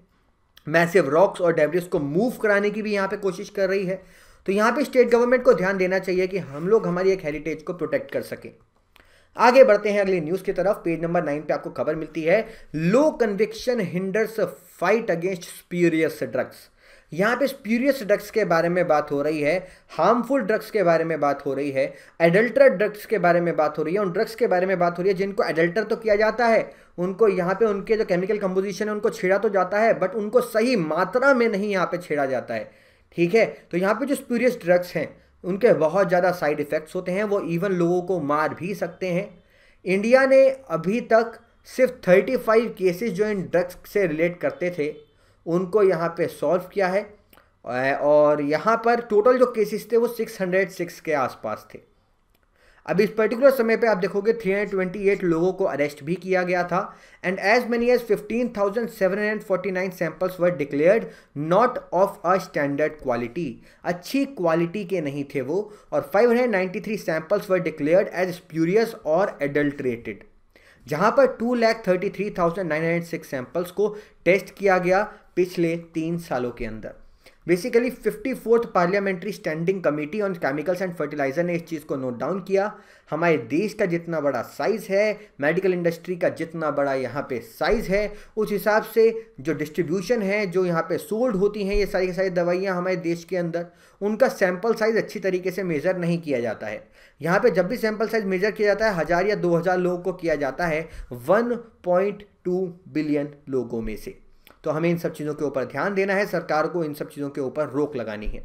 मैसिव रॉक्स और डेब्रिस को मूव कराने की भी यहाँ पे कोशिश कर रही है। तो यहाँ पे स्टेट गवर्नमेंट को ध्यान देना चाहिए कि हम लोग हमारी एक हेरिटेज को प्रोटेक्ट कर सकें। आगे बढ़ते हैं अगली न्यूज़ की तरफ। पेज नंबर 9 पे आपको खबर मिलती है, low conviction hinders fight against spurious drugs. यहाँ पे स्प्यूरियस ड्रग्स के बारे में बात हो रही है, हार्मफुल ड्रग्स के बारे में बात हो रही है, एडल्टर ड्रग्स के बारे में बात हो रही है, उन ड्रग्स के बारे में बात हो रही है जिनको एडल्टर तो किया जाता है, उनको यहाँ पे उनके जो केमिकल कंपोजिशन है उनको छेड़ा तो जाता है बट उनको सही मात्रा में नहीं यहाँ पे छेड़ा जाता है। ठीक है, तो यहाँ पे जो स्प्यूरियस ड्रग्स हैं उनके बहुत ज़्यादा साइड इफ़ेक्ट्स होते हैं, वो इवन लोगों को मार भी सकते हैं। इंडिया ने अभी तक सिर्फ 35 केसेस जो इन ड्रग्स से रिलेट करते थे उनको यहाँ पे सॉल्व किया है, और यहाँ पर टोटल जो केसेस थे वो 606 के आसपास थे। अब इस पर्टिकुलर समय पे आप देखोगे 328 लोगों को अरेस्ट भी किया गया था and as many as 15,749 samples were declared not of a standard quality, अच्छी क्वालिटी के नहीं थे वो, और 593 samples were declared as spurious और एडल्ट्रेटेड, जहाँ पर 2,33,906 सैंपल्स को टेस्ट किया गया पिछले 3 सालों के अंदर। Basically 54th parliamentary standing committee on chemicals and fertiliser ने इस चीज़ को नोट डाउन किया। हमारे देश का जितना बड़ा साइज़ है, मेडिकल इंडस्ट्री का जितना बड़ा यहाँ पे साइज़ है, उस हिसाब से जो डिस्ट्रीब्यूशन है, जो यहाँ पे सोल्ड होती हैं ये सारी की सारी दवाइयाँ हमारे देश के अंदर, उनका सैम्पल साइज़ अच्छी तरीके से मेज़र नहीं किया जाता है। यहाँ पे जब भी सैम्पल साइज़ मेजर किया जाता है 1000 या 2000 लोगों को किया जाता है 1.2 बिलियन लोगों में से। तो हमें इन सब चीज़ों के ऊपर ध्यान देना है, सरकार को इन सब चीज़ों के ऊपर रोक लगानी है।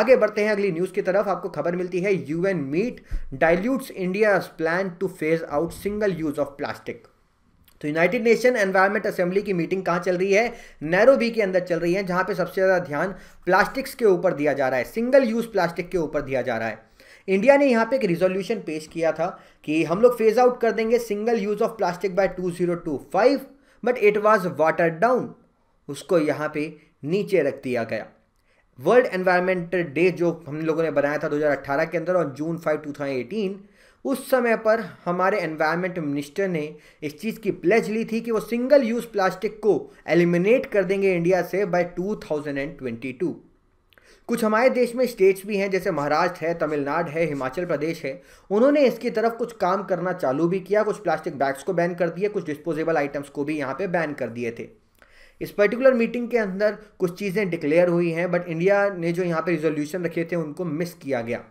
आगे बढ़ते हैं अगली न्यूज़ की तरफ। आपको खबर मिलती है UN meet dilutes India's plan to phase out single use of plastic. तो यूनाइटेड नेशन एनवायरनमेंट असेंबली की मीटिंग कहाँ चल रही है? नैरोबी के अंदर चल रही है, जहाँ पे सबसे ज़्यादा ध्यान प्लास्टिक्स के ऊपर दिया जा रहा है, सिंगल यूज़ प्लास्टिक के ऊपर दिया जा रहा है। इंडिया ने यहाँ पे एक रिजोल्यूशन पेश किया था कि हम लोग फेज आउट कर देंगे single use of plastic by 2025, but it was water down, उसको यहाँ पे नीचे रख दिया गया। वर्ल्ड एनवायरनमेंट डे जो हम लोगों ने बनाया था 2018 के अंदर और जून 5 2018 उस समय पर हमारे एनवायरनमेंट मिनिस्टर ने इस चीज़ की प्लेज ली थी कि वो सिंगल यूज़ प्लास्टिक को एलिमिनेट कर देंगे इंडिया से बाय 2022। कुछ हमारे देश में स्टेट्स भी हैं, जैसे महाराष्ट्र है, तमिलनाडु है, हिमाचल प्रदेश है, उन्होंने इसकी तरफ कुछ काम करना चालू भी किया। कुछ प्लास्टिक बैग्स को बैन कर दिए, कुछ डिस्पोजेबल आइटम्स को भी यहाँ पे बैन कर दिए थे। इस पर्टिकुलर मीटिंग के अंदर कुछ चीज़ें डिक्लेयर हुई हैं, बट इंडिया ने जो यहाँ पे रिजोल्यूशन रखे थे उनको मिस किया गया।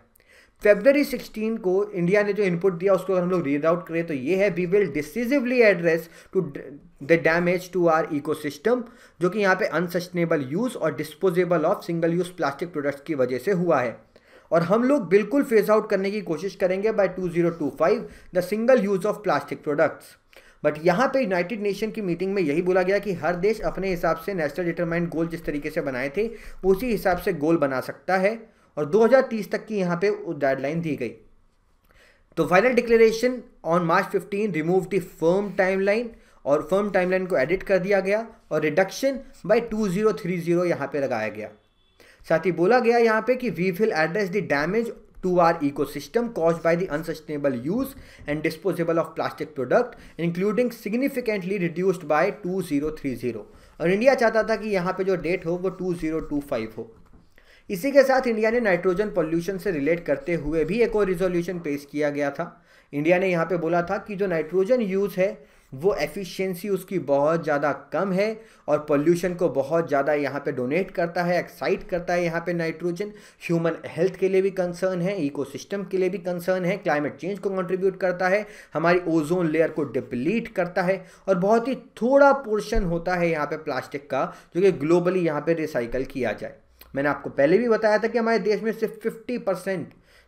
February 16 को इंडिया ने जो इनपुट दिया उसको अगर हम लोग रीड आउट करें तो ये है, we will decisively address to the damage to our ecosystem, जो कि यहाँ पे अनसस्टेनेबल यूज़ और disposable of single use plastic products की वजह से हुआ है, और हम लोग बिल्कुल फेज आउट करने की कोशिश करेंगे by 2025 the single use of plastic products. But यहाँ पे यूनाइटेड नेशन की मीटिंग में यही बोला गया कि हर देश अपने हिसाब से नेशनल डिटरमाइंड गोल जिस तरीके से बनाए थे उसी हिसाब से गोल बना सकता है, और 2030 तक की यहाँ पे डेडलाइन दी गई। तो final declaration on March 15 remove the firm timeline, और फर्म टाइमलाइन को एडिट कर दिया गया और रिडक्शन बाय 2030 यहाँ पे लगाया गया। साथ ही बोला गया यहाँ पे कि we will address the damage to our ecosystem caused by the unsustainable use and disposable of plastic product including significantly reduced by 2030, और इंडिया चाहता था कि यहाँ पे जो डेट हो वो 2025 हो। इसी के साथ इंडिया ने नाइट्रोजन पोल्यूशन से रिलेट करते हुए भी एक और रिजोल्यूशन पेश किया गया था। इंडिया ने यहाँ पे बोला था कि जो नाइट्रोजन यूज़ है वो एफिशिएंसी उसकी बहुत ज़्यादा कम है और पोल्यूशन को बहुत ज़्यादा यहाँ पे डोनेट करता है, एक्साइट करता है। यहाँ पे नाइट्रोजन ह्यूमन हेल्थ के लिए भी कंसर्न है, इकोसिस्टम के लिए भी कंसर्न है, क्लाइमेट चेंज को कंट्रीब्यूट करता है, हमारी ओजोन लेयर को डिप्लीट करता है, और बहुत ही थोड़ा पोर्शन होता है यहाँ पर प्लास्टिक का जो कि ग्लोबली यहाँ पर रिसाइकल किया जाए। मैंने आपको पहले भी बताया था कि हमारे देश में सिर्फ 50%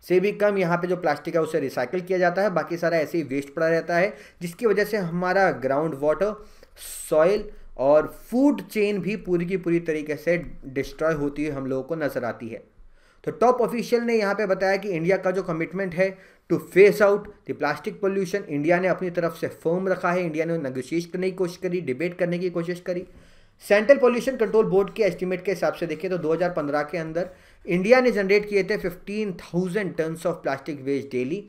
से भी कम यहाँ पे जो प्लास्टिक है उसे रिसाइकिल किया जाता है, बाकी सारा ऐसे ही वेस्ट पड़ा रहता है, जिसकी वजह से हमारा ग्राउंड वाटर, सॉइल और फूड चेन भी पूरी की पूरी तरीके से डिस्ट्रॉय होती हुई हम लोगों को नजर आती है। तो टॉप ऑफिशियल ने यहाँ पे बताया कि इंडिया का जो कमिटमेंट है to phase out the plastic pollution, India ने अपनी तरफ से फर्म रखा है। इंडिया ने नेगोशिएट करने की कोशिश करी, डिबेट करने की कोशिश करी। सेंट्रल पोल्यूशन कंट्रोल बोर्ड के एस्टीमेट के हिसाब से देखिए तो 2015 के अंदर इंडिया ने जनरेट किए थे 15,000 tons of plastic waste daily,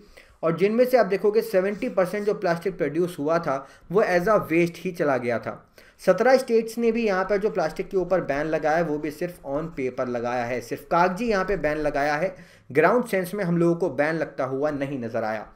और जिनमें से आप देखोगे 70% जो प्लास्टिक प्रोड्यूस हुआ था वो एज अ वेस्ट ही चला गया था। 17 स्टेट्स ने भी यहाँ पर जो प्लास्टिक के ऊपर बैन लगाया वो भी सिर्फ ऑन पेपर लगाया है, सिर्फ कागजी यहाँ पर बैन लगाया है, ग्राउंड सेंस में हम लोगों को बैन लगता हुआ नहीं नजर आया।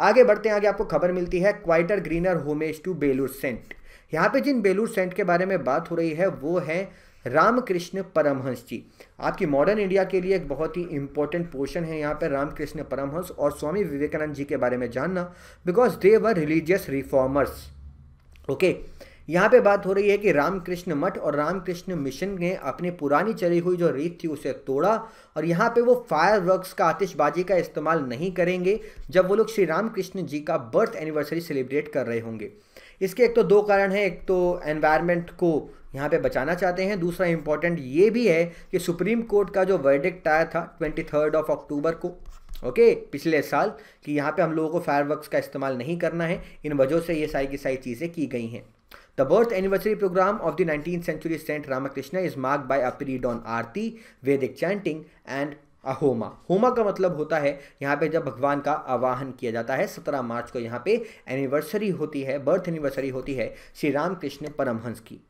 आगे बढ़ते हैं। आगे आपको खबर मिलती है quieter greener homage to Belur saint. यहाँ पे जिन बेलूर सेंट के बारे में बात हो रही है वो है रामकृष्ण परमहंस जी। आपकी मॉडर्न इंडिया के लिए एक बहुत ही इंपॉर्टेंट पोर्शन है यहाँ पे रामकृष्ण परमहंस और स्वामी विवेकानंद जी के बारे में जानना, because they were religious reformers. Okay, यहाँ पे बात हो रही है कि रामकृष्ण मठ और रामकृष्ण मिशन ने अपनी पुरानी चली हुई जो रीत थी उसे तोड़ा, और यहाँ पे वो फायरवर्क्स का, आतिशबाजी का इस्तेमाल नहीं करेंगे जब वो लोग श्री रामकृष्ण जी का बर्थ एनिवर्सरी सेलिब्रेट कर रहे होंगे। इसके एक तो दो कारण हैं, एक तो एनवायरनमेंट को यहाँ पे बचाना चाहते हैं, दूसरा इम्पॉर्टेंट ये भी है कि सुप्रीम कोर्ट का जो वर्डिक्ट आया था 23 अक्टूबर को, ओके, पिछले साल, कि यहाँ पे हम लोगों को फायरवर्क्स का इस्तेमाल नहीं करना है, इन वजहों से ये सारी की सारी चीज़ें की गई हैं। The birth anniversary programme of the 19th century saint Ramakrishna is mark by a period on aarti, Vedic chanting and होमा। होमा का मतलब होता है यहाँ पे जब भगवान का आवाहन किया जाता है। 17 मार्च को यहाँ पे एनिवर्सरी होती है, बर्थ एनिवर्सरी होती है श्री रामकृष्ण परमहंस की।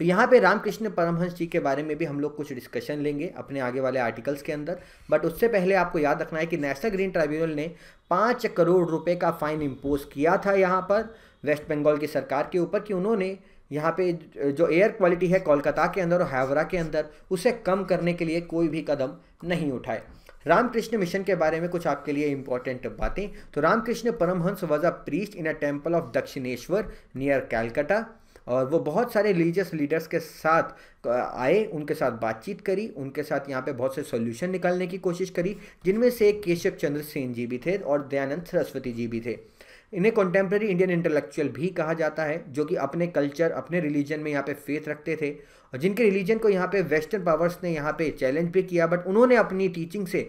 तो यहाँ पे रामकृष्ण परमहंस जी के बारे में भी हम लोग कुछ डिस्कशन लेंगे अपने आगे वाले आर्टिकल्स के अंदर। बट उससे पहले आपको याद रखना है कि नेशनल ग्रीन ट्राइब्यूनल ने 5 करोड़ रुपये का फाइन इम्पोज किया था यहाँ पर वेस्ट बंगाल की सरकार के ऊपर कि उन्होंने यहाँ पे जो एयर क्वालिटी है कोलकाता के अंदर और हावड़ा के अंदर उसे कम करने के लिए कोई भी कदम नहीं उठाए। रामकृष्ण मिशन के बारे में कुछ आपके लिए इंपॉर्टेंट बातें। तो Ramakrishna Paramhansa was a priest in a temple of Dakshineswar near Calcutta, और वो बहुत सारे रिलीजियस लीडर्स के साथ आए, उनके साथ बातचीत करी, उनके साथ यहाँ पे बहुत से सॉल्यूशन निकालने की कोशिश करी, जिनमें से केशव चंद्र सेन जी भी थे और दयानंद सरस्वती जी भी थे। इन्हें कंटेम्प्रेरी इंडियन इंटेलेक्चुअल भी कहा जाता है, जो कि अपने कल्चर अपने रिलीजन में यहाँ पे फेथ रखते थे और जिनके रिलीजन को यहाँ पे वेस्टर्न पावर्स ने यहाँ पे चैलेंज भी किया। बट उन्होंने अपनी टीचिंग से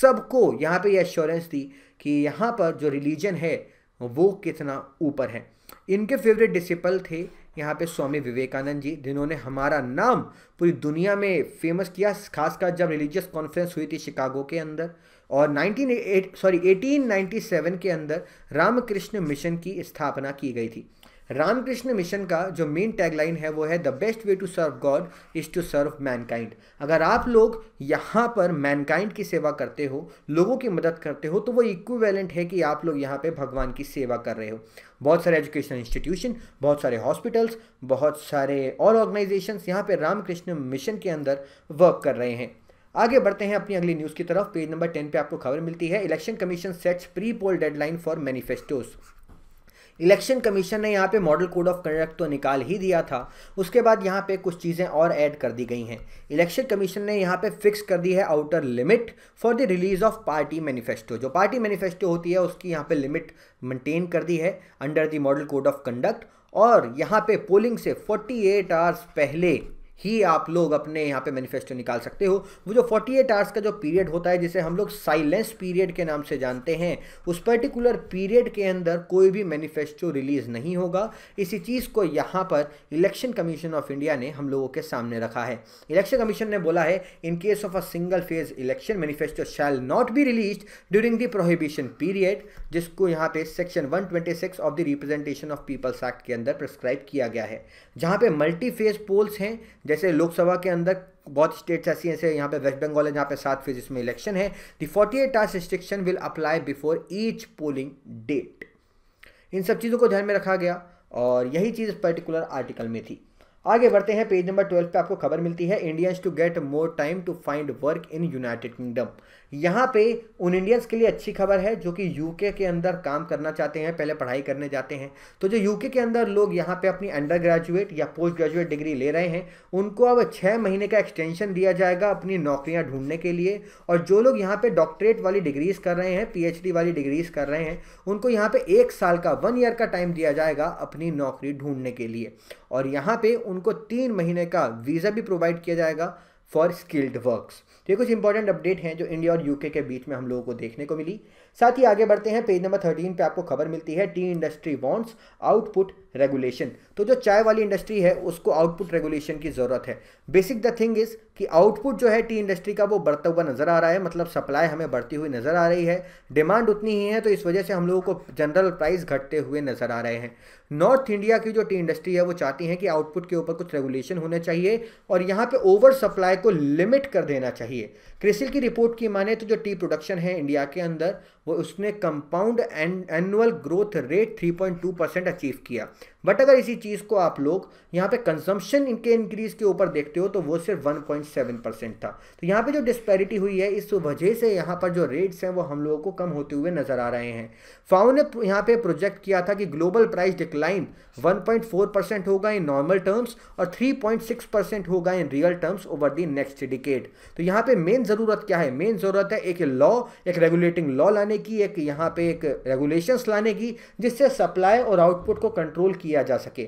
सबको यहाँ पे ये एश्योरेंस दी कि यहाँ पर जो रिलीजन है वो कितना ऊपर है। इनके फेवरेट डिसिपल थे यहाँ पे स्वामी विवेकानंद जी, जिन्होंने हमारा नाम पूरी दुनिया में फेमस किया, खासकर जब रिलीजियस कॉन्फ्रेंस हुई थी शिकागो के अंदर। और 1897 के अंदर रामकृष्ण मिशन की स्थापना की गई थी। रामकृष्ण मिशन का जो मेन टैगलाइन है वो है the best way to serve God is to serve mankind. अगर आप लोग यहाँ पर मैनकाइंड की सेवा करते हो, लोगों की मदद करते हो, तो वो इक्विवेलेंट है कि आप लोग यहाँ पे भगवान की सेवा कर रहे हो। बहुत सारे एजुकेशनल इंस्टीट्यूशन, बहुत सारे हॉस्पिटल्स, बहुत सारे और ऑर्गेनाइजेशंस यहाँ पर रामकृष्ण मिशन के अंदर वर्क कर रहे हैं। आगे बढ़ते हैं अपनी अगली न्यूज़ की तरफ। पेज नंबर 10 पे आपको खबर मिलती है, election commission sets pre poll deadline for manifestos. Election commission ने यहाँ पे मॉडल कोड ऑफ कंडक्ट तो निकाल ही दिया था, उसके बाद यहाँ पे कुछ चीज़ें और ऐड कर दी गई हैं। इलेक्शन कमीशन ने यहाँ पे फिक्स कर दी है outer limit for the release of party manifesto. जो पार्टी मैनिफेस्टो होती है उसकी यहाँ पे लिमिट मेंटेन कर दी है under the model code of conduct, और यहाँ पे पोलिंग से 48 आवर्स पहले ही आप लोग अपने यहाँ पे मैनिफेस्टो निकाल सकते हो। वो जो 48 आवर्स का जो पीरियड होता है, जिसे हम लोग साइलेंस पीरियड के नाम से जानते हैं, उस पर्टिकुलर पीरियड के अंदर कोई भी मैनिफेस्टो रिलीज़ नहीं होगा। इसी चीज़ को यहाँ पर इलेक्शन कमीशन ऑफ इंडिया ने हम लोगों के सामने रखा है। इलेक्शन कमीशन ने बोला है, in case of a single phase election manifesto shall not be release during the prohibition period, जिसको यहाँ पे section 126 of the representation of peoples act के अंदर प्रिस्क्राइब किया गया है, जहाँ पे मल्टी फेज पोल्स हैं। जैसे लोकसभा के अंदर बहुत स्टेट्स ऐसी ऐसे, यहाँ पे वेस्ट बंगाल है जहाँ पे 7 फेजेस में इलेक्शन है। The 48 hours restriction will apply before each polling date. इन सब चीज़ों को ध्यान में रखा गया और यही चीज़ इस पर्टिकुलर आर्टिकल में थी। आगे बढ़ते हैं, पेज नंबर 12 पे आपको खबर मिलती है, Indians to get more time to find work in United Kingdom. यहाँ पे उन इंडियंस के लिए अच्छी खबर है जो कि यूके के अंदर काम करना चाहते हैं, पहले पढ़ाई करने जाते हैं। तो जो यूके के अंदर लोग यहाँ पे अपनी अंडर ग्रेजुएट या पोस्ट ग्रेजुएट डिग्री ले रहे हैं, उनको अब 6 महीने का एक्सटेंशन दिया जाएगा अपनी नौकरियाँ ढूंढने के लिए। और जो लोग यहाँ पे डॉक्टरेट वाली डिग्रीज़ कर रहे हैं, PhD वाली डिग्रीज़ कर रहे हैं, उनको यहाँ पे 1 साल का 1 ईयर का टाइम दिया जाएगा अपनी नौकरी ढूंढने के लिए। और यहाँ पे उनको 3 महीने का वीज़ा भी प्रोवाइड किया जाएगा फॉर स्किल्ड वर्क्स। तो ये कुछ इंपॉर्टेंट अपडेट हैं जो इंडिया और यूके के बीच में हम लोगों को देखने को मिली। साथ ही आगे बढ़ते हैं, पेज नंबर 13 पे आपको खबर मिलती है, tea industry wants output regulation. तो जो चाय वाली इंडस्ट्री है उसको आउटपुट रेगुलेशन की ज़रूरत है। बेसिक द थिंग इज़ कि आउटपुट जो है टी इंडस्ट्री का वो बढ़ता हुआ नज़र आ रहा है, मतलब सप्लाई हमें बढ़ती हुई नज़र आ रही है, डिमांड उतनी ही है, तो इस वजह से हम लोगों को जनरल प्राइस घटते हुए नज़र आ रहे हैं। नॉर्थ इंडिया की जो टी इंडस्ट्री है वो चाहती है कि आउटपुट के ऊपर कुछ रेगुलेशन होना चाहिए और यहाँ पर ओवर सप्लाई को लिमिट कर देना चाहिए। क्रिसिल की रिपोर्ट की माने तो जो टी प्रोडक्शन है इंडिया के अंदर वो उसने compound annual growth rate 3.2% achieve किया। बट अगर इसी चीज़ को आप लोग यहाँ पे कंजम्पशन इनके इंक्रीज के ऊपर देखते हो तो वो सिर्फ 1.7% था। तो यहाँ पे जो डिस्पैरिटी हुई है इस वजह से यहाँ पर जो रेट्स हैं वो हम लोगों को कम होते हुए नज़र आ रहे हैं। फाओ ने यहाँ पे प्रोजेक्ट किया था कि ग्लोबल प्राइस डिक्लाइन 1.4% होगा इन नॉर्मल टर्म्स और 3.6% होगा in real terms over the next decade. तो यहाँ पे मेन ज़रूरत क्या है? मेन ज़रूरत है एक लॉ, एक रेगुलेटिंग लॉ लाने की, एक यहाँ पे एक रेगुलेशंस लाने की, जिससे सप्लाई और आउटपुट को कंट्रोल किया जा सके।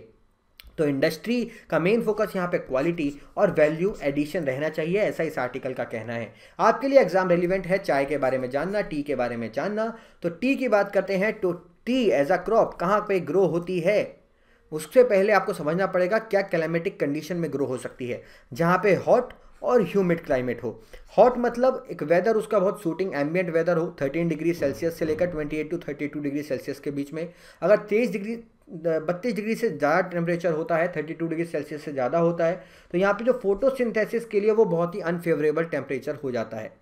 तो इंडस्ट्री का मेन फोकस यहाँ पे क्वालिटी और वैल्यू एडिशन रहना चाहिए, ऐसा इस आर्टिकल का कहना है। आपके लिए एग्जाम रेलिवेंट है, चाय के बारे में जानना, टी के बारे में जानना। तो टी की बात करते हैं, तो टी एज अ क्रॉप कहाँ पे ग्रो होती है उससे पहले आपको समझना पड़ेगा क्या क्लाइमेटिक कंडीशन में ग्रो हो सकती है। जहाँ पे हॉट और ह्यूमिड क्लाइमेट हो। हॉट मतलब एक वेदर उसका बहुत सूटिंग एम्बियंट वेदर हो, 13 डिग्री सेल्सियस से लेकर 28 टू 32 डिग्री सेल्सियस के बीच में। अगर 32 डिग्री से ज़्यादा टेम्परेचर होता है, 32 डिग्री सेल्सियस से ज़्यादा होता है, तो यहाँ पे जो फोटोसिंथेसिस के लिए वो बहुत ही अनफेवरेबल टेम्परेचर हो जाता है।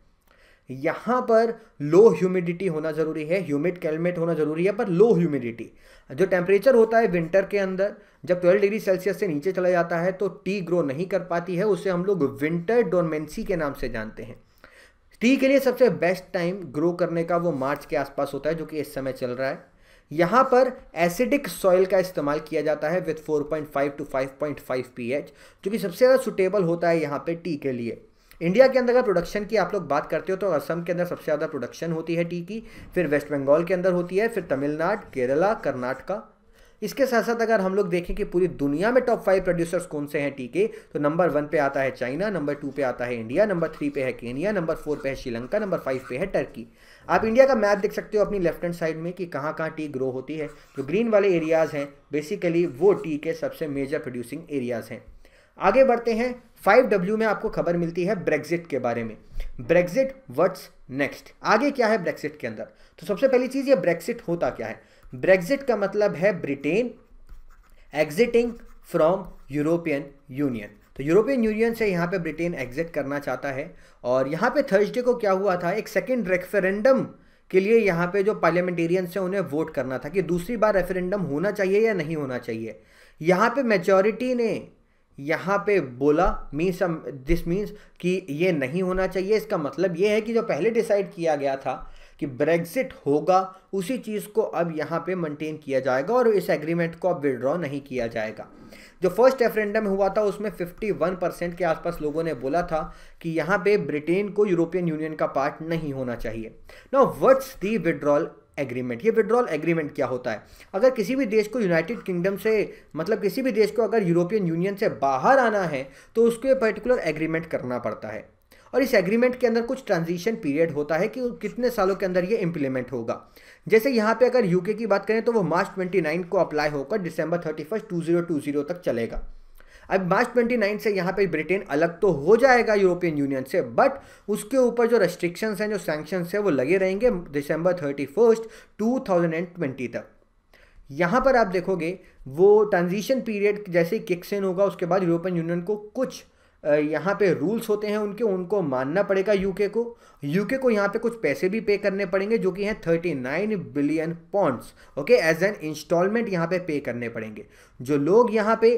यहाँ पर लो ह्यूमिडिटी होना ज़रूरी है, ह्यूमिड क्लाइमेट होना ज़रूरी है, पर लो ह्यूमिडिटी जो टेम्परेचर होता है विंटर के अंदर जब 12 डिग्री सेल्सियस से नीचे चला जाता है तो टी ग्रो नहीं कर पाती है, उसे हम लोग विंटर डोरमेंसी के नाम से जानते हैं। टी के लिए सबसे बेस्ट टाइम ग्रो करने का वो मार्च के आसपास होता है जो कि इस समय चल रहा है। यहाँ पर एसिडिक सॉइल का इस्तेमाल किया जाता है विथ 4.5 टू 5.5 पीएच जो कि सबसे ज़्यादा सुटेबल होता है यहाँ पे टी के लिए। इंडिया के अंदर अगर प्रोडक्शन की आप लोग बात करते हो तो असम के अंदर सबसे ज़्यादा प्रोडक्शन होती है टी की, फिर वेस्ट बंगाल के अंदर होती है, फिर तमिलनाडु, केरला, कर्नाटका। इसके साथ साथ अगर हम लोग देखें कि पूरी दुनिया में टॉप 5 प्रोड्यूसर्स कौन से हैं टी के, तो नंबर 1 पे आता है चाइना, नंबर 2 पे आता है इंडिया, नंबर 3 पे है केनिया, नंबर 4 पे है श्रीलंका, नंबर 5 पे है टर्की। आप इंडिया का मैप देख सकते हो अपनी लेफ्ट हैंड साइड में कि कहाँ कहाँ टी ग्रो होती है। जो ग्रीन वाले एरियाज़ हैं बेसिकली वो टी के सबसे मेजर प्रोड्यूसिंग एरियाज़ हैं। आगे बढ़ते हैं, 5W में आपको खबर मिलती है ब्रेग्जिट के बारे में। ब्रेग्जिट व्हाट्स नेक्स्ट, आगे क्या है ब्रेग्जिट के अंदर। तो सबसे पहली चीज़ ये ब्रेग्जिट होता क्या है। ब्रेग्जिट का मतलब है Britain exiting from European Union. तो यूरोपियन यूनियन से यहाँ पे ब्रिटेन एग्जिट करना चाहता है। और यहाँ पे थर्सडे को क्या हुआ था, एक सेकेंड रेफरेंडम के लिए यहाँ पे जो पार्लियामेंटेरियंस हैं उन्हें वोट करना था कि दूसरी बार रेफरेंडम होना चाहिए या नहीं होना चाहिए। यहाँ पे मेजॉरिटी ने यहाँ पे बोला दिस मीन्स कि ये नहीं होना चाहिए। इसका मतलब ये है कि जो पहले डिसाइड किया गया था कि ब्रेग्जिट होगा उसी चीज़ को अब यहाँ पे मेंटेन किया जाएगा और इस एग्रीमेंट को अब विड्रॉ नहीं किया जाएगा। जो फर्स्ट रेफरेंडम हुआ था उसमें 51% के आसपास लोगों ने बोला था कि यहाँ पे ब्रिटेन को यूरोपियन यूनियन का पार्ट नहीं होना चाहिए। Now what's the withdrawal agreement. ये विड्रॉल एग्रीमेंट क्या होता है। अगर किसी भी देश को यूनाइटेड किंगडम से मतलब किसी भी देश को अगर यूरोपियन यूनियन से बाहर आना है तो उसको पर्टिकुलर एग्रीमेंट करना पड़ता है और इस एग्रीमेंट के अंदर कुछ ट्रांजिशन पीरियड होता है कि कितने सालों के अंदर ये इंप्लीमेंट होगा। जैसे यहाँ पे अगर यूके की बात करें तो वो मार्च 29 को अप्लाई होकर December 31, 2020 तक चलेगा। अब मार्च 29 से यहाँ पे ब्रिटेन अलग तो हो जाएगा यूरोपियन यूनियन से, बट उसके ऊपर जो रेस्ट्रिक्शंस हैं, जो सैंक्शंस हैं वो लगे रहेंगे December 31, 2020 तक। यहाँ पर आप देखोगे वो ट्रांजिशन पीरियड जैसे ही किक्स इन होगा उसके बाद यूरोपियन यूनियन को कुछ यहाँ पे रूल्स होते हैं उनको मानना पड़ेगा। यूके को यहाँ पे कुछ पैसे भी पे करने पड़ेंगे जो कि हैं 39 billion pounds, okay, as an instalment यहाँ पे पे करने पड़ेंगे। जो लोग यहाँ पे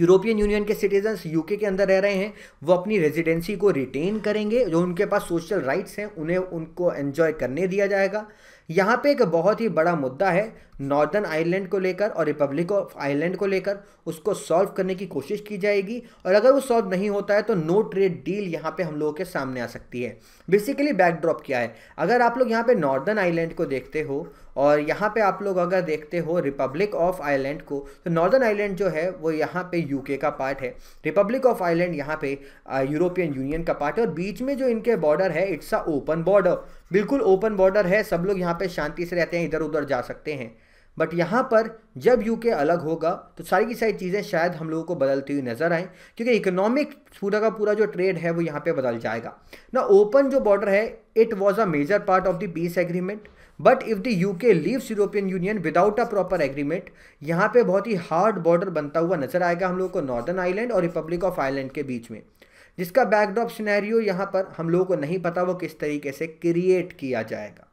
यूरोपियन यूनियन के सिटीजन्स यूके के अंदर रह रहे हैं वो अपनी रेजिडेंसी को रिटेन करेंगे, जो उनके पास सोशल राइट्स हैं उनको एंजॉय करने दिया जाएगा। यहाँ पे एक बहुत ही बड़ा मुद्दा है नॉर्दर्न आयरलैंड को लेकर और रिपब्लिक ऑफ आयरलैंड को लेकर, उसको सॉल्व करने की कोशिश की जाएगी और अगर वो सॉल्व नहीं होता है तो नो ट्रेड डील यहाँ पे हम लोगों के सामने आ सकती है। बेसिकली बैकड्रॉप क्या है, अगर आप लोग यहाँ पे नॉर्दर्न आयरलैंड को देखते हो और यहाँ पे आप लोग अगर देखते हो रिपब्लिक ऑफ आयरलैंड को, तो नॉर्दर्न आयरलैंड जो है वो यहाँ पे यूके का पार्ट है, रिपब्लिक ऑफ आयरलैंड यहाँ पे यूरोपियन यूनियन का पार्ट है और बीच में जो इनके बॉर्डर है इट्स अ ओपन बॉर्डर, बिल्कुल ओपन बॉर्डर है, सब लोग यहाँ पे शांति से रहते हैं, इधर उधर जा सकते हैं। बट यहाँ पर जब यूके अलग होगा तो सारी की सारी चीज़ें शायद हम लोगों को बदलती हुई नज़र आएँ क्योंकि इकोनॉमिक पूरा का पूरा जो ट्रेड है वो यहाँ पे बदल जाएगा ना। ओपन जो बॉर्डर है it was a major part of the peace agreement, but if the UK leaves European Union without a proper agreement यहाँ पे बहुत ही हार्ड बॉर्डर बनता हुआ नजर आएगा हम लोगों को नॉर्दर्न आयरलैंड और रिपब्लिक ऑफ आयरलैंड के बीच में, जिसका बैकड्रॉप सिनेरियो यहाँ पर हम लोगों को नहीं पता वो किस तरीके से क्रिएट किया जाएगा,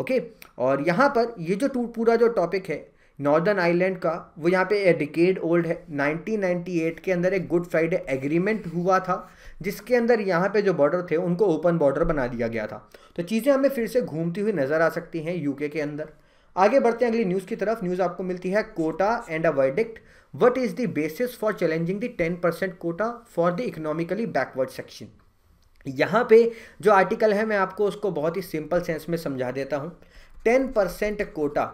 ओके। और यहाँ पर ये जो पूरा जो टॉपिक है नॉर्दर्न आयरलैंड का वो यहाँ पे ए डिकेड ओल्ड है। 1998 के अंदर एक गुड फ्राइडे एग्रीमेंट हुआ था जिसके अंदर यहाँ पे जो बॉर्डर थे उनको ओपन बॉर्डर बना दिया गया था। तो चीज़ें हमें फिर से घूमती हुई नज़र आ सकती हैं यूके के अंदर। आगे बढ़ते हैं अगली न्यूज़ की तरफ। न्यूज़ आपको मिलती है quota and a verdict, what is the basis for challenging the 10% quota for the economically backward section. यहाँ पे जो आर्टिकल है मैं आपको उसको बहुत ही सिंपल सेंस में समझा देता हूँ। 10% कोटा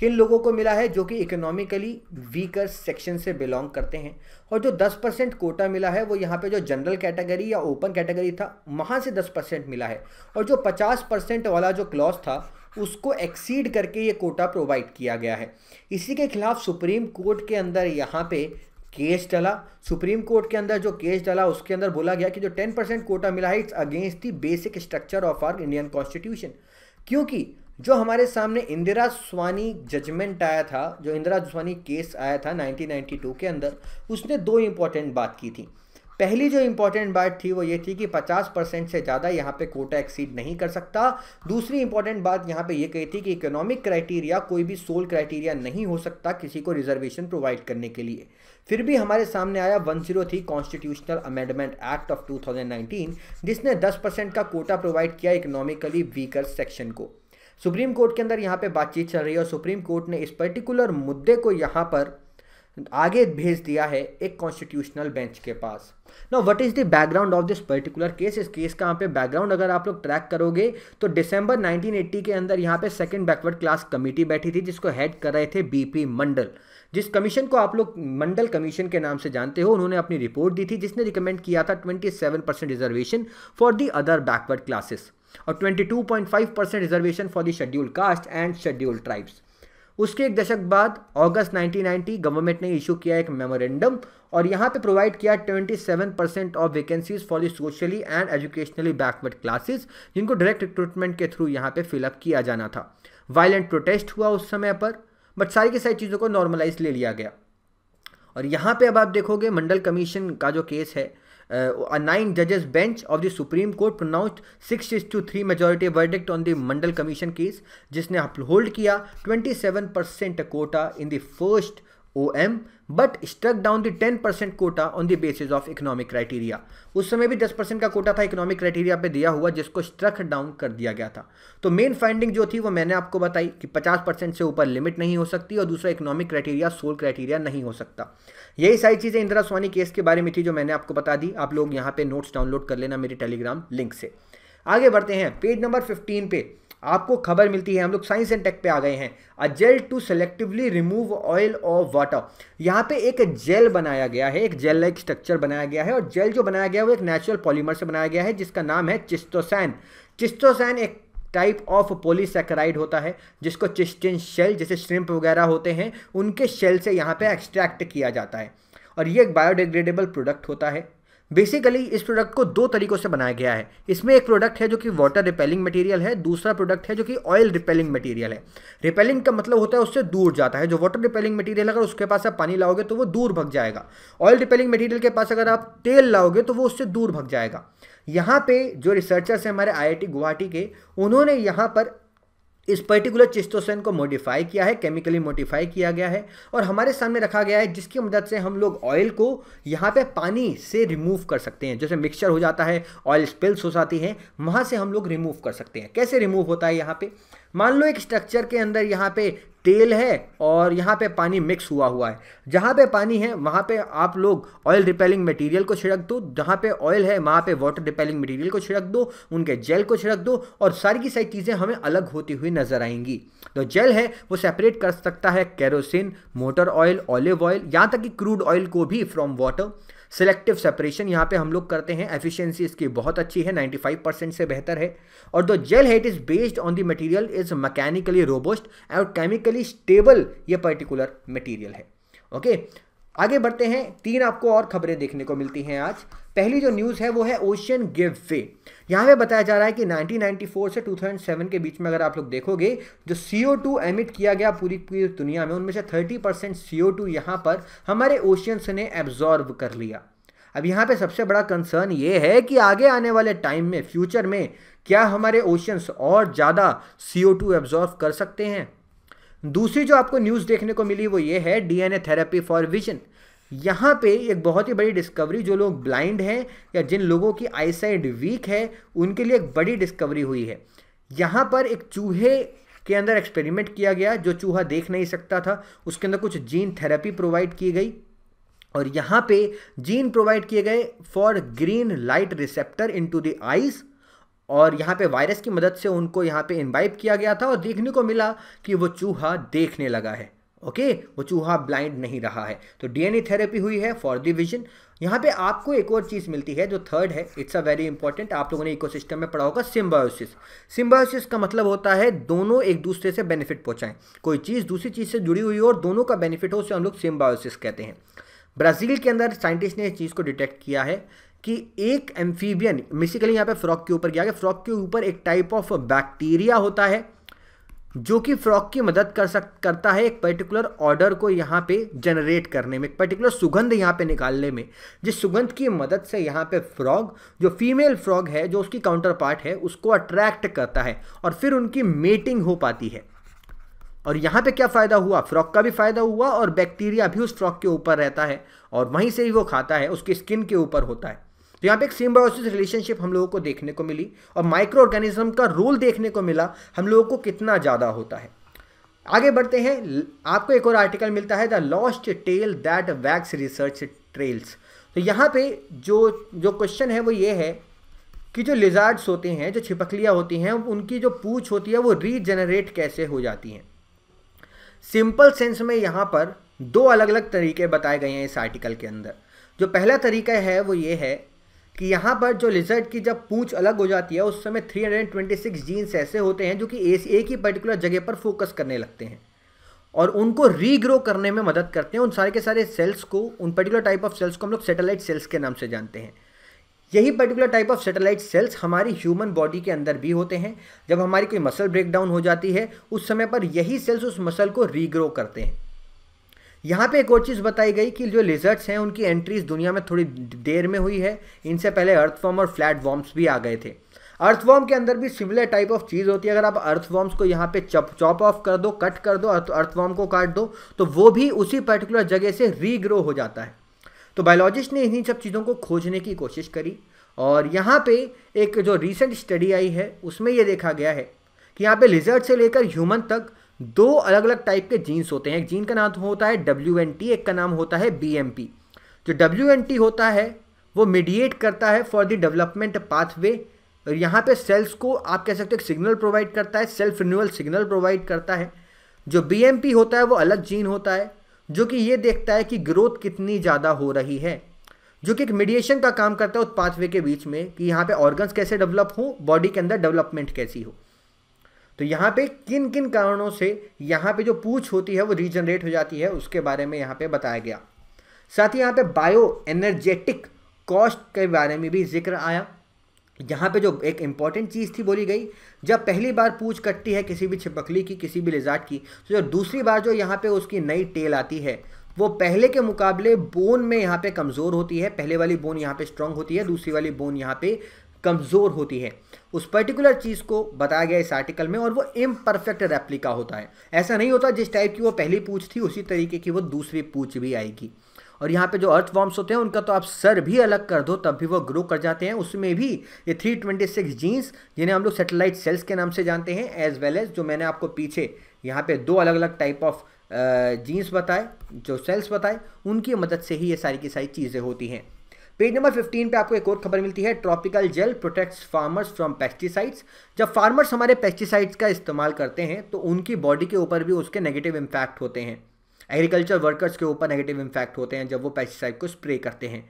किन लोगों को मिला है जो कि इकोनॉमिकली वीकर सेक्शन से बिलोंग करते हैं, और जो 10% कोटा मिला है वो यहाँ पे जो जनरल कैटेगरी या ओपन कैटेगरी था वहाँ से 10% मिला है, और जो 50% वाला जो क्लॉज था उसको एक्सीड करके ये कोटा प्रोवाइड किया गया है। इसी के खिलाफ सुप्रीम कोर्ट के अंदर यहाँ पे केस डाला, सुप्रीम कोर्ट के अंदर जो केस डाला उसके अंदर बोला गया कि जो 10% कोटा मिला है it's against the basic structure of our Indian constitution, क्योंकि जो हमारे सामने इंदिरा स्वानी जजमेंट आया था, जो इंदिरा स्वानी केस आया था 1992 के अंदर, उसने दो इंपॉर्टेंट बात की थी। पहली जो इंपॉर्टेंट बात थी वो ये थी कि 50% से ज़्यादा यहाँ पे कोटा एक्सीड नहीं कर सकता। दूसरी इंपॉर्टेंट बात यहाँ पे ये कही थी कि इकोनॉमिक क्राइटेरिया कोई भी सोल क्राइटेरिया नहीं हो सकता किसी को रिजर्वेशन प्रोवाइड करने के लिए। फिर भी हमारे सामने आया 103 कॉन्स्टिट्यूशनल अमेंडमेंट एक्ट ऑफ 2019 जिसने 10% का कोटा प्रोवाइड किया इकोनॉमिकली वीकर सेक्शन को। सुप्रीम कोर्ट के अंदर यहाँ पे बातचीत चल रही है और सुप्रीम कोर्ट ने इस पर्टिकुलर मुद्दे को यहाँ पर आगे भेज दिया है एक कॉन्स्टिट्यूशनल बेंच के पास। Now what is the background of this particular case? इस केस का यहाँ पे बैकग्राउंड अगर आप लोग ट्रैक करोगे तो दिसंबर 1980 के अंदर यहाँ पे सेकंड बैकवर्ड क्लास कमेटी बैठी थी जिसको हेड कर रहे थे बीपी मंडल, जिस कमीशन को आप लोग मंडल कमीशन के नाम से जानते हो। उन्होंने अपनी रिपोर्ट दी थी जिसने रिकमेंड किया था 27% reservation for the other backward classes और 22.5% reservation for the scheduled caste and scheduled tribes. उसके एक दशक बाद अगस्त 1990 गवर्नमेंट ने इशू किया एक मेमोरेंडम और यहाँ पे प्रोवाइड किया 27% of vacancies for the socially and educationally backward classes जिनको डायरेक्ट रिक्रूटमेंट के थ्रू यहाँ पे फिलअप किया जाना था। वायलेंट प्रोटेस्ट हुआ उस समय पर, बट सारी की सारी चीज़ों को नॉर्मलाइज ले लिया गया। और यहाँ पे अब आप देखोगे मंडल कमीशन का जो केस है, a 9 judges bench of the Supreme Court pronounced 6-3 majority verdict on the Mandal Commission case जिसने uphold किया 27% quota in the first OM but struck down the 10% quota on the basis of economic criteria। उस समय भी 10% का कोटा था economic criteria पे दिया हुआ जिसको स्ट्रक डाउन कर दिया गया था। तो मेन फाइंडिंग जो थी वो मैंने आपको बताई कि 50% से ऊपर लिमिट नहीं हो सकती और दूसरा इकोनॉमिक क्राइटेरिया सोल क्राइटेरिया नहीं हो सकता। यही सारी चीज़ें इंदिरा स्वामी केस के बारे में थी जो मैंने आपको बता दी। आप लोग यहाँ पर नोट्स डाउनलोड कर लेना मेरे टेलीग्राम लिंक से। आगे बढ़ते हैं पेज नंबर 15 पे आपको खबर मिलती है, हम लोग साइंस एंड टेक पे आ गए हैं। A gel to selectively remove oil और वाटर। यहाँ पे एक जेल बनाया गया है, एक जेल लाइक स्ट्रक्चर बनाया गया है और जेल जो बनाया गया है वो एक नेचुरल पॉलीमर से बनाया गया है जिसका नाम है चिस्टोसैन। चिस्टोसैन एक टाइप ऑफ पॉलीसैकेराइड होता है जिसको चिस्टिन शेल जैसे श्रिम्प वगैरह होते हैं उनके शेल से यहाँ पे एक्सट्रैक्ट किया जाता है और ये एक बायोडिग्रेडेबल प्रोडक्ट होता है। बेसिकली इस प्रोडक्ट को दो तरीक़ों से बनाया गया है। इसमें एक प्रोडक्ट है जो कि वाटर रिपेलिंग मटेरियल है, दूसरा प्रोडक्ट है जो कि ऑयल रिपेलिंग मटेरियल है। रिपेलिंग का मतलब होता है उससे दूर जाता है। जो वाटर रिपेलिंग मटेरियल अगर उसके पास आप पानी लाओगे तो वो दूर भग जाएगा, ऑयल रिपेलिंग मटेरियल के पास अगर आप तेल लाओगे तो वो उससे दूर भग जाएगा। यहाँ पे जो रिसर्चर्स हैं हमारे IIT गुवाहाटी के, उन्होंने यहाँ पर इस पर्टिकुलर चिस्टोसन को मॉडिफाई किया है, केमिकली मॉडिफाई किया गया है और हमारे सामने रखा गया है जिसकी मदद से हम लोग ऑयल को यहाँ पे पानी से रिमूव कर सकते हैं। जैसे मिक्सचर हो जाता है, ऑयल स्पिल्स हो जाती हैं, वहाँ से हम लोग रिमूव कर सकते हैं। कैसे रिमूव होता है? यहाँ पे मान लो एक स्ट्रक्चर के अंदर यहाँ पे तेल है और यहाँ पे पानी मिक्स हुआ है। जहाँ पे पानी है वहाँ पे आप लोग ऑयल रिपेलिंग मटेरियल को छिड़क दो, जहाँ पे ऑयल है वहाँ पे वाटर रिपेलिंग मटेरियल को छिड़क दो, उनके जेल को छिड़क दो और सारी की सारी चीज़ें हमें अलग होती हुई नजर आएंगी। तो जेल है वो सेपरेट कर सकता है kerosene, motor oil, olive oil, यहाँ तक कि क्रूड ऑयल को भी फ्रॉम वाटर। सेलेक्टिव सेपरेशन यहाँ पे हम लोग करते हैं। एफिशिएंसी इसकी बहुत अच्छी है, 95% से बेहतर है। और जो जेल है it is based on the material is mechanically robust और केमिकली स्टेबल ये पर्टिकुलर मटेरियल है। ओके, आगे बढ़ते हैं। तीन आपको और खबरें देखने को मिलती हैं आज। पहली जो न्यूज़ है वो है ओशियन गिव वे। यहाँ पे बताया जा रहा है कि 1994 से 2007 के बीच में अगर आप लोग देखोगे जो CO2 एमिट किया गया पूरी दुनिया में, उनमें से 30% CO2 यहाँ पर हमारे ओशियंस ने एब्जॉर्व कर लिया। अब यहाँ पे सबसे बड़ा कंसर्न ये है कि आगे आने वाले टाइम में, फ्यूचर में, क्या हमारे ओशियंस और ज़्यादा CO2 एब्जॉर्व कर सकते हैं? दूसरी जो आपको न्यूज़ देखने को मिली वो ये है DNA थेरेपी फॉर विजन। यहाँ पे एक बहुत ही बड़ी डिस्कवरी, जो लोग ब्लाइंड हैं या जिन लोगों की आईसाइट वीक है उनके लिए एक बड़ी डिस्कवरी हुई है। यहाँ पर एक चूहे के अंदर एक्सपेरिमेंट किया गया, जो चूहा देख नहीं सकता था उसके अंदर कुछ जीन थेरेपी प्रोवाइड की गई और यहाँ पे जीन प्रोवाइड किए गए for green light receptor into the eyes और यहाँ पे वायरस की मदद से उनको यहाँ पे इनवाइप किया गया था और देखने को मिला कि वो चूहा देखने लगा है। ओके, वो चूहा ब्लाइंड नहीं रहा है। तो DNA थेरेपी हुई है फॉर द विजन। यहाँ पे आपको एक और चीज़ मिलती है जो थर्ड है, इट्स अ वेरी इंपॉर्टेंट। आप लोगों ने इकोसिस्टम में पढ़ा होगा सिम्बायोसिस। सिम्बायोसिस का मतलब होता है दोनों एक दूसरे से बेनिफिट पहुँचाएँ, कोई चीज़ दूसरी चीज़ से जुड़ी हुई हो और दोनों का बेनिफिट हो, उसे हम लोग सिम्बायोसिस कहते हैं। ब्राज़ील के अंदर साइंटिस्ट ने इस चीज़ को डिटेक्ट किया है कि एक एम्फीबियन, बेसिकली यहाँ पे फ्रॉग के ऊपर किया गया, फ्रॉग के ऊपर एक टाइप ऑफ बैक्टीरिया होता है जो कि फ्रॉग की मदद करता है एक पर्टिकुलर ऑर्डर को यहाँ पे जनरेट करने में, एक पर्टिकुलर सुगंध यहाँ पे निकालने में, जिस सुगंध की मदद से यहाँ पे फ्रॉग, जो फीमेल फ्रॉग है, जो उसकी काउंटर पार्ट है, उसको अट्रैक्ट करता है और फिर उनकी मेटिंग हो पाती है। और यहाँ पे क्या फ़ायदा हुआ, फ्रॉग का भी फ़ायदा हुआ और बैक्टीरिया भी उस फ्रॉग के ऊपर रहता है और वहीं से ही वो खाता है, उसकी स्किन के ऊपर होता है। तो यहाँ पे एक सिम्बायोसिस रिलेशनशिप हम लोगों को देखने को मिली और माइक्रो ऑर्गेनिज्म का रोल देखने को मिला हम लोगों को कितना ज़्यादा होता है। आगे बढ़ते हैं, आपको एक और आर्टिकल मिलता है the lost tale that vax research trails. तो यहाँ पे जो क्वेश्चन है वो ये है कि जो लिजार्ड्स होते हैं, जो छिपकलियाँ होती हैं, उनकी जो पूँछ होती है वो रीजनरेट कैसे हो जाती हैं। सिंपल सेंस में यहाँ पर दो अलग अलग तरीके बताए गए हैं इस आर्टिकल के अंदर। जो पहला तरीका है वो ये है कि यहाँ पर जो लिजर्ड की जब पूंछ अलग हो जाती है उस समय 326 जीन्स ऐसे होते हैं जो कि एक ही पर्टिकुलर जगह पर फोकस करने लगते हैं और उनको रीग्रो करने में मदद करते हैं। उन सारे के सारे सेल्स को, उन पर्टिकुलर टाइप ऑफ सेल्स को हम लोग सैटेलाइट सेल्स के नाम से जानते हैं। यही particular type of satellite cells हमारी ह्यूमन बॉडी के अंदर भी होते हैं। जब हमारी कोई मसल ब्रेकडाउन हो जाती है उस समय पर यही सेल्स उस मसल को रीग्रो करते हैं। यहाँ पे एक और चीज़ बताई गई कि जो लिजर्ड्स हैं उनकी एंट्रीज दुनिया में थोड़ी देर में हुई है, इनसे पहले अर्थवॉर्म और फ्लैटवॉर्म्स भी आ गए थे। अर्थवॉर्म के अंदर भी सिमिलर टाइप ऑफ चीज़ होती है। अगर आप अर्थवॉर्म्स को यहाँ पे चॉप ऑफ कर दो, कट कर दो, अर्थवॉर्म को काट दो तो वो भी उसी पर्टिकुलर जगह से रीग्रो हो जाता है। तो बायोलॉजिस्ट ने इन्हीं सब चीज़ों को खोजने की कोशिश करी और यहाँ पे एक जो रिसेंट स्टडी आई है उसमें ये देखा गया है कि यहाँ पे लिजर्ड से लेकर ह्यूमन तक दो अलग अलग टाइप के जीन्स होते हैं। एक जीन का नाम होता है WNT, एक का नाम होता है BMP। जो WNT होता है वो मीडिएट करता है फॉर द डेवलपमेंट पाथवे और यहाँ पे सेल्स को आप कह सकते हो एक सिग्नल प्रोवाइड करता है, सेल्फ रिन्यूअल सिग्नल प्रोवाइड करता है। जो BMP होता है वो अलग जीन होता है जो कि ये देखता है कि ग्रोथ कितनी ज़्यादा हो रही है, जो कि एक मीडिएशन का काम करता है उस पाथवे के बीच में कि यहाँ पे ऑर्गन्स कैसे डेवलप हो, बॉडी के अंदर डेवलपमेंट कैसी हो। तो यहाँ पे किन किन कारणों से यहाँ पे जो पूंछ होती है वो रीजनरेट हो जाती है उसके बारे में यहाँ पे बताया गया। साथ ही यहाँ पे बायो एनर्जेटिक कॉस्ट के बारे में भी जिक्र आया। यहाँ पे जो एक इम्पॉर्टेंट चीज़ थी बोली गई, जब पहली बार पूंछ कटती है किसी भी छिपकली की, किसी भी लिजार्ड की, तो जो दूसरी बार जो यहाँ पे उसकी नई टेल आती है वो पहले के मुकाबले बोन में यहाँ पे कमज़ोर होती है। पहले वाली बोन यहाँ पे स्ट्रांग होती है, दूसरी वाली बोन यहाँ पे कमज़ोर होती है। उस पर्टिकुलर चीज़ को बताया गया इस आर्टिकल में और वो इम्परफेक्ट रेप्लिका होता है। ऐसा नहीं होता जिस टाइप की वो पहली पूंछ थी उसी तरीके की वो दूसरी पूंछ भी आएगी। और यहाँ पे जो अर्थवॉर्म्स होते हैं उनका तो आप सर भी अलग कर दो तब भी वो ग्रो कर जाते हैं। उसमें भी ये 326 जीन्स, जिन्हें हम लोग सैटेलाइट सेल्स के नाम से जानते हैं, एज वेल एज जो मैंने आपको पीछे यहाँ पे दो अलग अलग टाइप ऑफ जीन्स बताए, जो सेल्स बताए, उनकी मदद से ही ये सारी की सारी चीज़ें होती हैं। पेज नंबर 15 पे आपको एक और खबर मिलती है, tropical gel protects farmers from pesticides. जब फार्मर्स हमारे पेस्टिसाइड्स का इस्तेमाल करते हैं तो उनकी बॉडी के ऊपर भी उसके नेगेटिव इम्पैक्ट होते हैं। एग्रीकल्चर वर्कर्स के ऊपर नेगेटिव इम्पैक्ट होते हैं जब वो पेस्टिसाइड को स्प्रे करते हैं।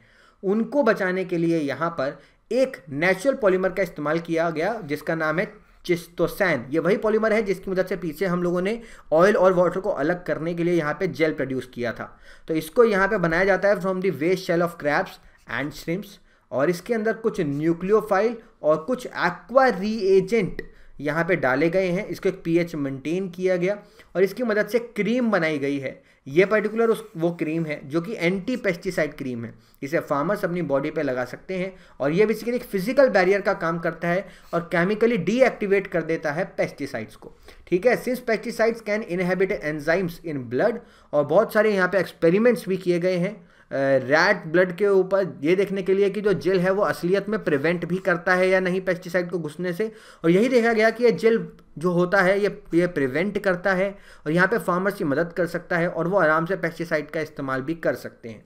उनको बचाने के लिए यहाँ पर एक नेचुरल पॉलीमर का इस्तेमाल किया गया जिसका नाम है चितोसैन। ये वही पॉलीमर है जिसकी मदद से पीछे हम लोगों ने ऑयल और वाटर को अलग करने के लिए यहाँ पे जेल प्रोड्यूस किया था। तो इसको यहाँ पे बनाया जाता है from the waste shell of crabs and shrimps और इसके अंदर कुछ न्यूक्लियोफाइल और कुछ एक्वा रीएजेंट यहाँ पे डाले गए हैं। इसको एक पीएच मेंटेन किया गया और इसकी मदद से क्रीम बनाई गई है। ये पर्टिकुलर वो क्रीम है जो कि एंटी पेस्टिसाइड क्रीम है। इसे फार्मर्स अपनी बॉडी पे लगा सकते हैं और ये बेसिकली एक फिजिकल बैरियर का काम करता है और केमिकली डीएक्टिवेट कर देता है पेस्टिसाइड्स को। ठीक है, since pesticides can inhibit enzymes in blood और बहुत सारे यहाँ पे एक्सपेरिमेंट्स भी किए गए हैं रैट ब्लड के ऊपर ये देखने के लिए कि जो जेल है वो असलियत में प्रिवेंट भी करता है या नहीं पेस्टिसाइड को घुसने से। और यही देखा गया कि ये जेल जो होता है ये प्रिवेंट करता है और यहाँ पे फार्मर्स की मदद कर सकता है और वो आराम से पेस्टिसाइड का इस्तेमाल भी कर सकते हैं।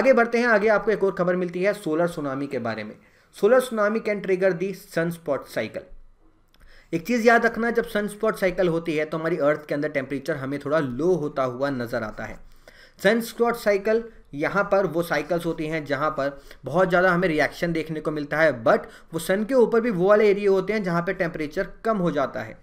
आगे बढ़ते हैं, आगे आपको एक और खबर मिलती है सोलर सुनामी के बारे में। Solar tsunami can trigger the sunspot cycle. एक चीज़ याद रखना, जब सनस्पॉट साइकिल होती है तो हमारी अर्थ के अंदर टेम्परेचर हमें थोड़ा लो होता हुआ नज़र आता है। सनस्पॉट साइकिल यहाँ पर वो साइकिल्स होती हैं जहाँ पर बहुत ज़्यादा हमें रिएक्शन देखने को मिलता है, बट वो सन के ऊपर भी वो वाले एरिया होते हैं जहाँ पे टेम्परेचर कम हो जाता है।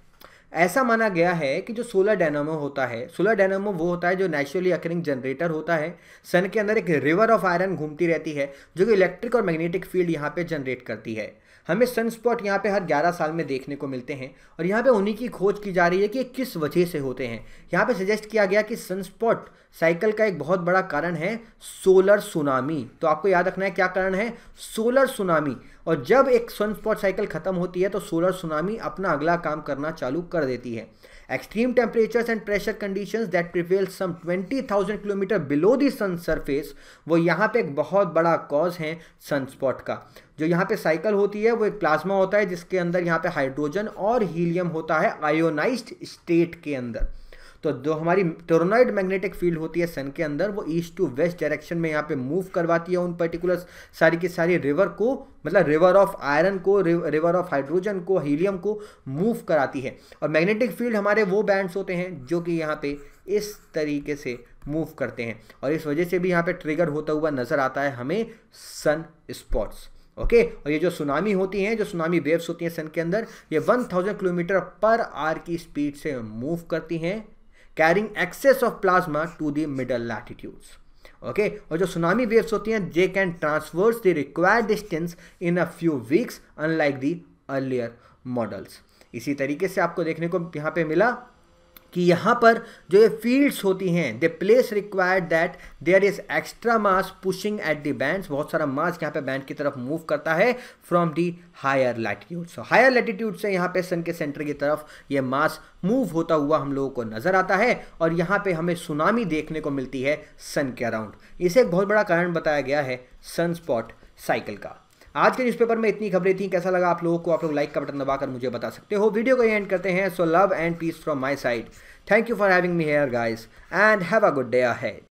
ऐसा माना गया है कि जो सोलर डायनामो होता है, सोलर डायनामो वो होता है जो नेचुरली अकरिंग जनरेटर होता है, सन के अंदर एक रिवर ऑफ आयरन घूमती रहती है जो कि इलेक्ट्रिक और मैग्नेटिक फील्ड यहाँ पे जनरेट करती है। हमें सनस्पॉट यहाँ पे हर 11 साल में देखने को मिलते हैं और यहाँ पे उन्हीं की खोज की जा रही है कि किस वजह से होते हैं। यहाँ पे सजेस्ट किया गया कि सनस्पॉट साइकिल का एक बहुत बड़ा कारण है सोलर सुनामी। तो आपको याद रखना है क्या कारण है, सोलर सुनामी। और जब एक सनस्पॉट साइकिल खत्म होती है तो सोलर सुनामी अपना अगला काम करना चालू कर देती है। Extreme temperatures and pressure conditions that prevail some 20,000 kilometre below the sun surface, वो यहाँ पे एक बहुत बड़ा कॉज है सनस्पॉट का। जो यहाँ पे साइकिल होती है वो एक प्लाज्मा होता है जिसके अंदर यहाँ पे हाइड्रोजन और हीलियम होता है आयोनाइज्ड स्टेट के अंदर। तो जो हमारी टोरोनॉइड मैग्नेटिक फील्ड होती है सन के अंदर वो ईस्ट टू वेस्ट डायरेक्शन में यहाँ पे मूव करवाती है उन पर्टिकुलर सारी की सारी रिवर को, मतलब रिवर ऑफ आयरन को, रिवर ऑफ हाइड्रोजन को, हीलियम को मूव कराती है। और मैग्नेटिक फील्ड हमारे वो बैंड्स होते हैं जो कि यहाँ पे इस तरीके से मूव करते हैं और इस वजह से भी यहाँ पे ट्रिगर होता हुआ नजर आता है हमें सन स्पॉट्स। ओके और ये जो सुनामी होती हैं, जो सुनामी वेव्स होती हैं सन के अंदर, ये 1000 किलोमीटर पर आवर की स्पीड से मूव करती हैं, carrying excess of plasma to the middle latitudes. Okay और जो सुनामी वेव्स होती हैं they can transverse the required distance in a few weeks unlike the earlier models. इसी तरीके से आपको देखने को यहाँ पे मिला कि यहाँ पर जो ये फील्ड्स होती हैं they place required that there is extra mass pushing at the bands, बहुत सारा मास यहाँ पे बैंड की तरफ मूव करता है from the higher latitude. So higher latitude से यहाँ पे सन के सेंटर की तरफ ये मास मूव होता हुआ हम लोगों को नजर आता है और यहाँ पे हमें सुनामी देखने को मिलती है सन के अराउंड। इसे एक बहुत बड़ा कारण बताया गया है सनस्पॉट साइकिल का। आज के न्यूज़पेपर में इतनी खबरें थी। कैसा लगा आप लोगों को, आप लोग लाइक का बटन दबाकर मुझे बता सकते हो। वीडियो को एंड करते हैं। So love and peace from my side. Thank you for having me here guys and have a good day ahead.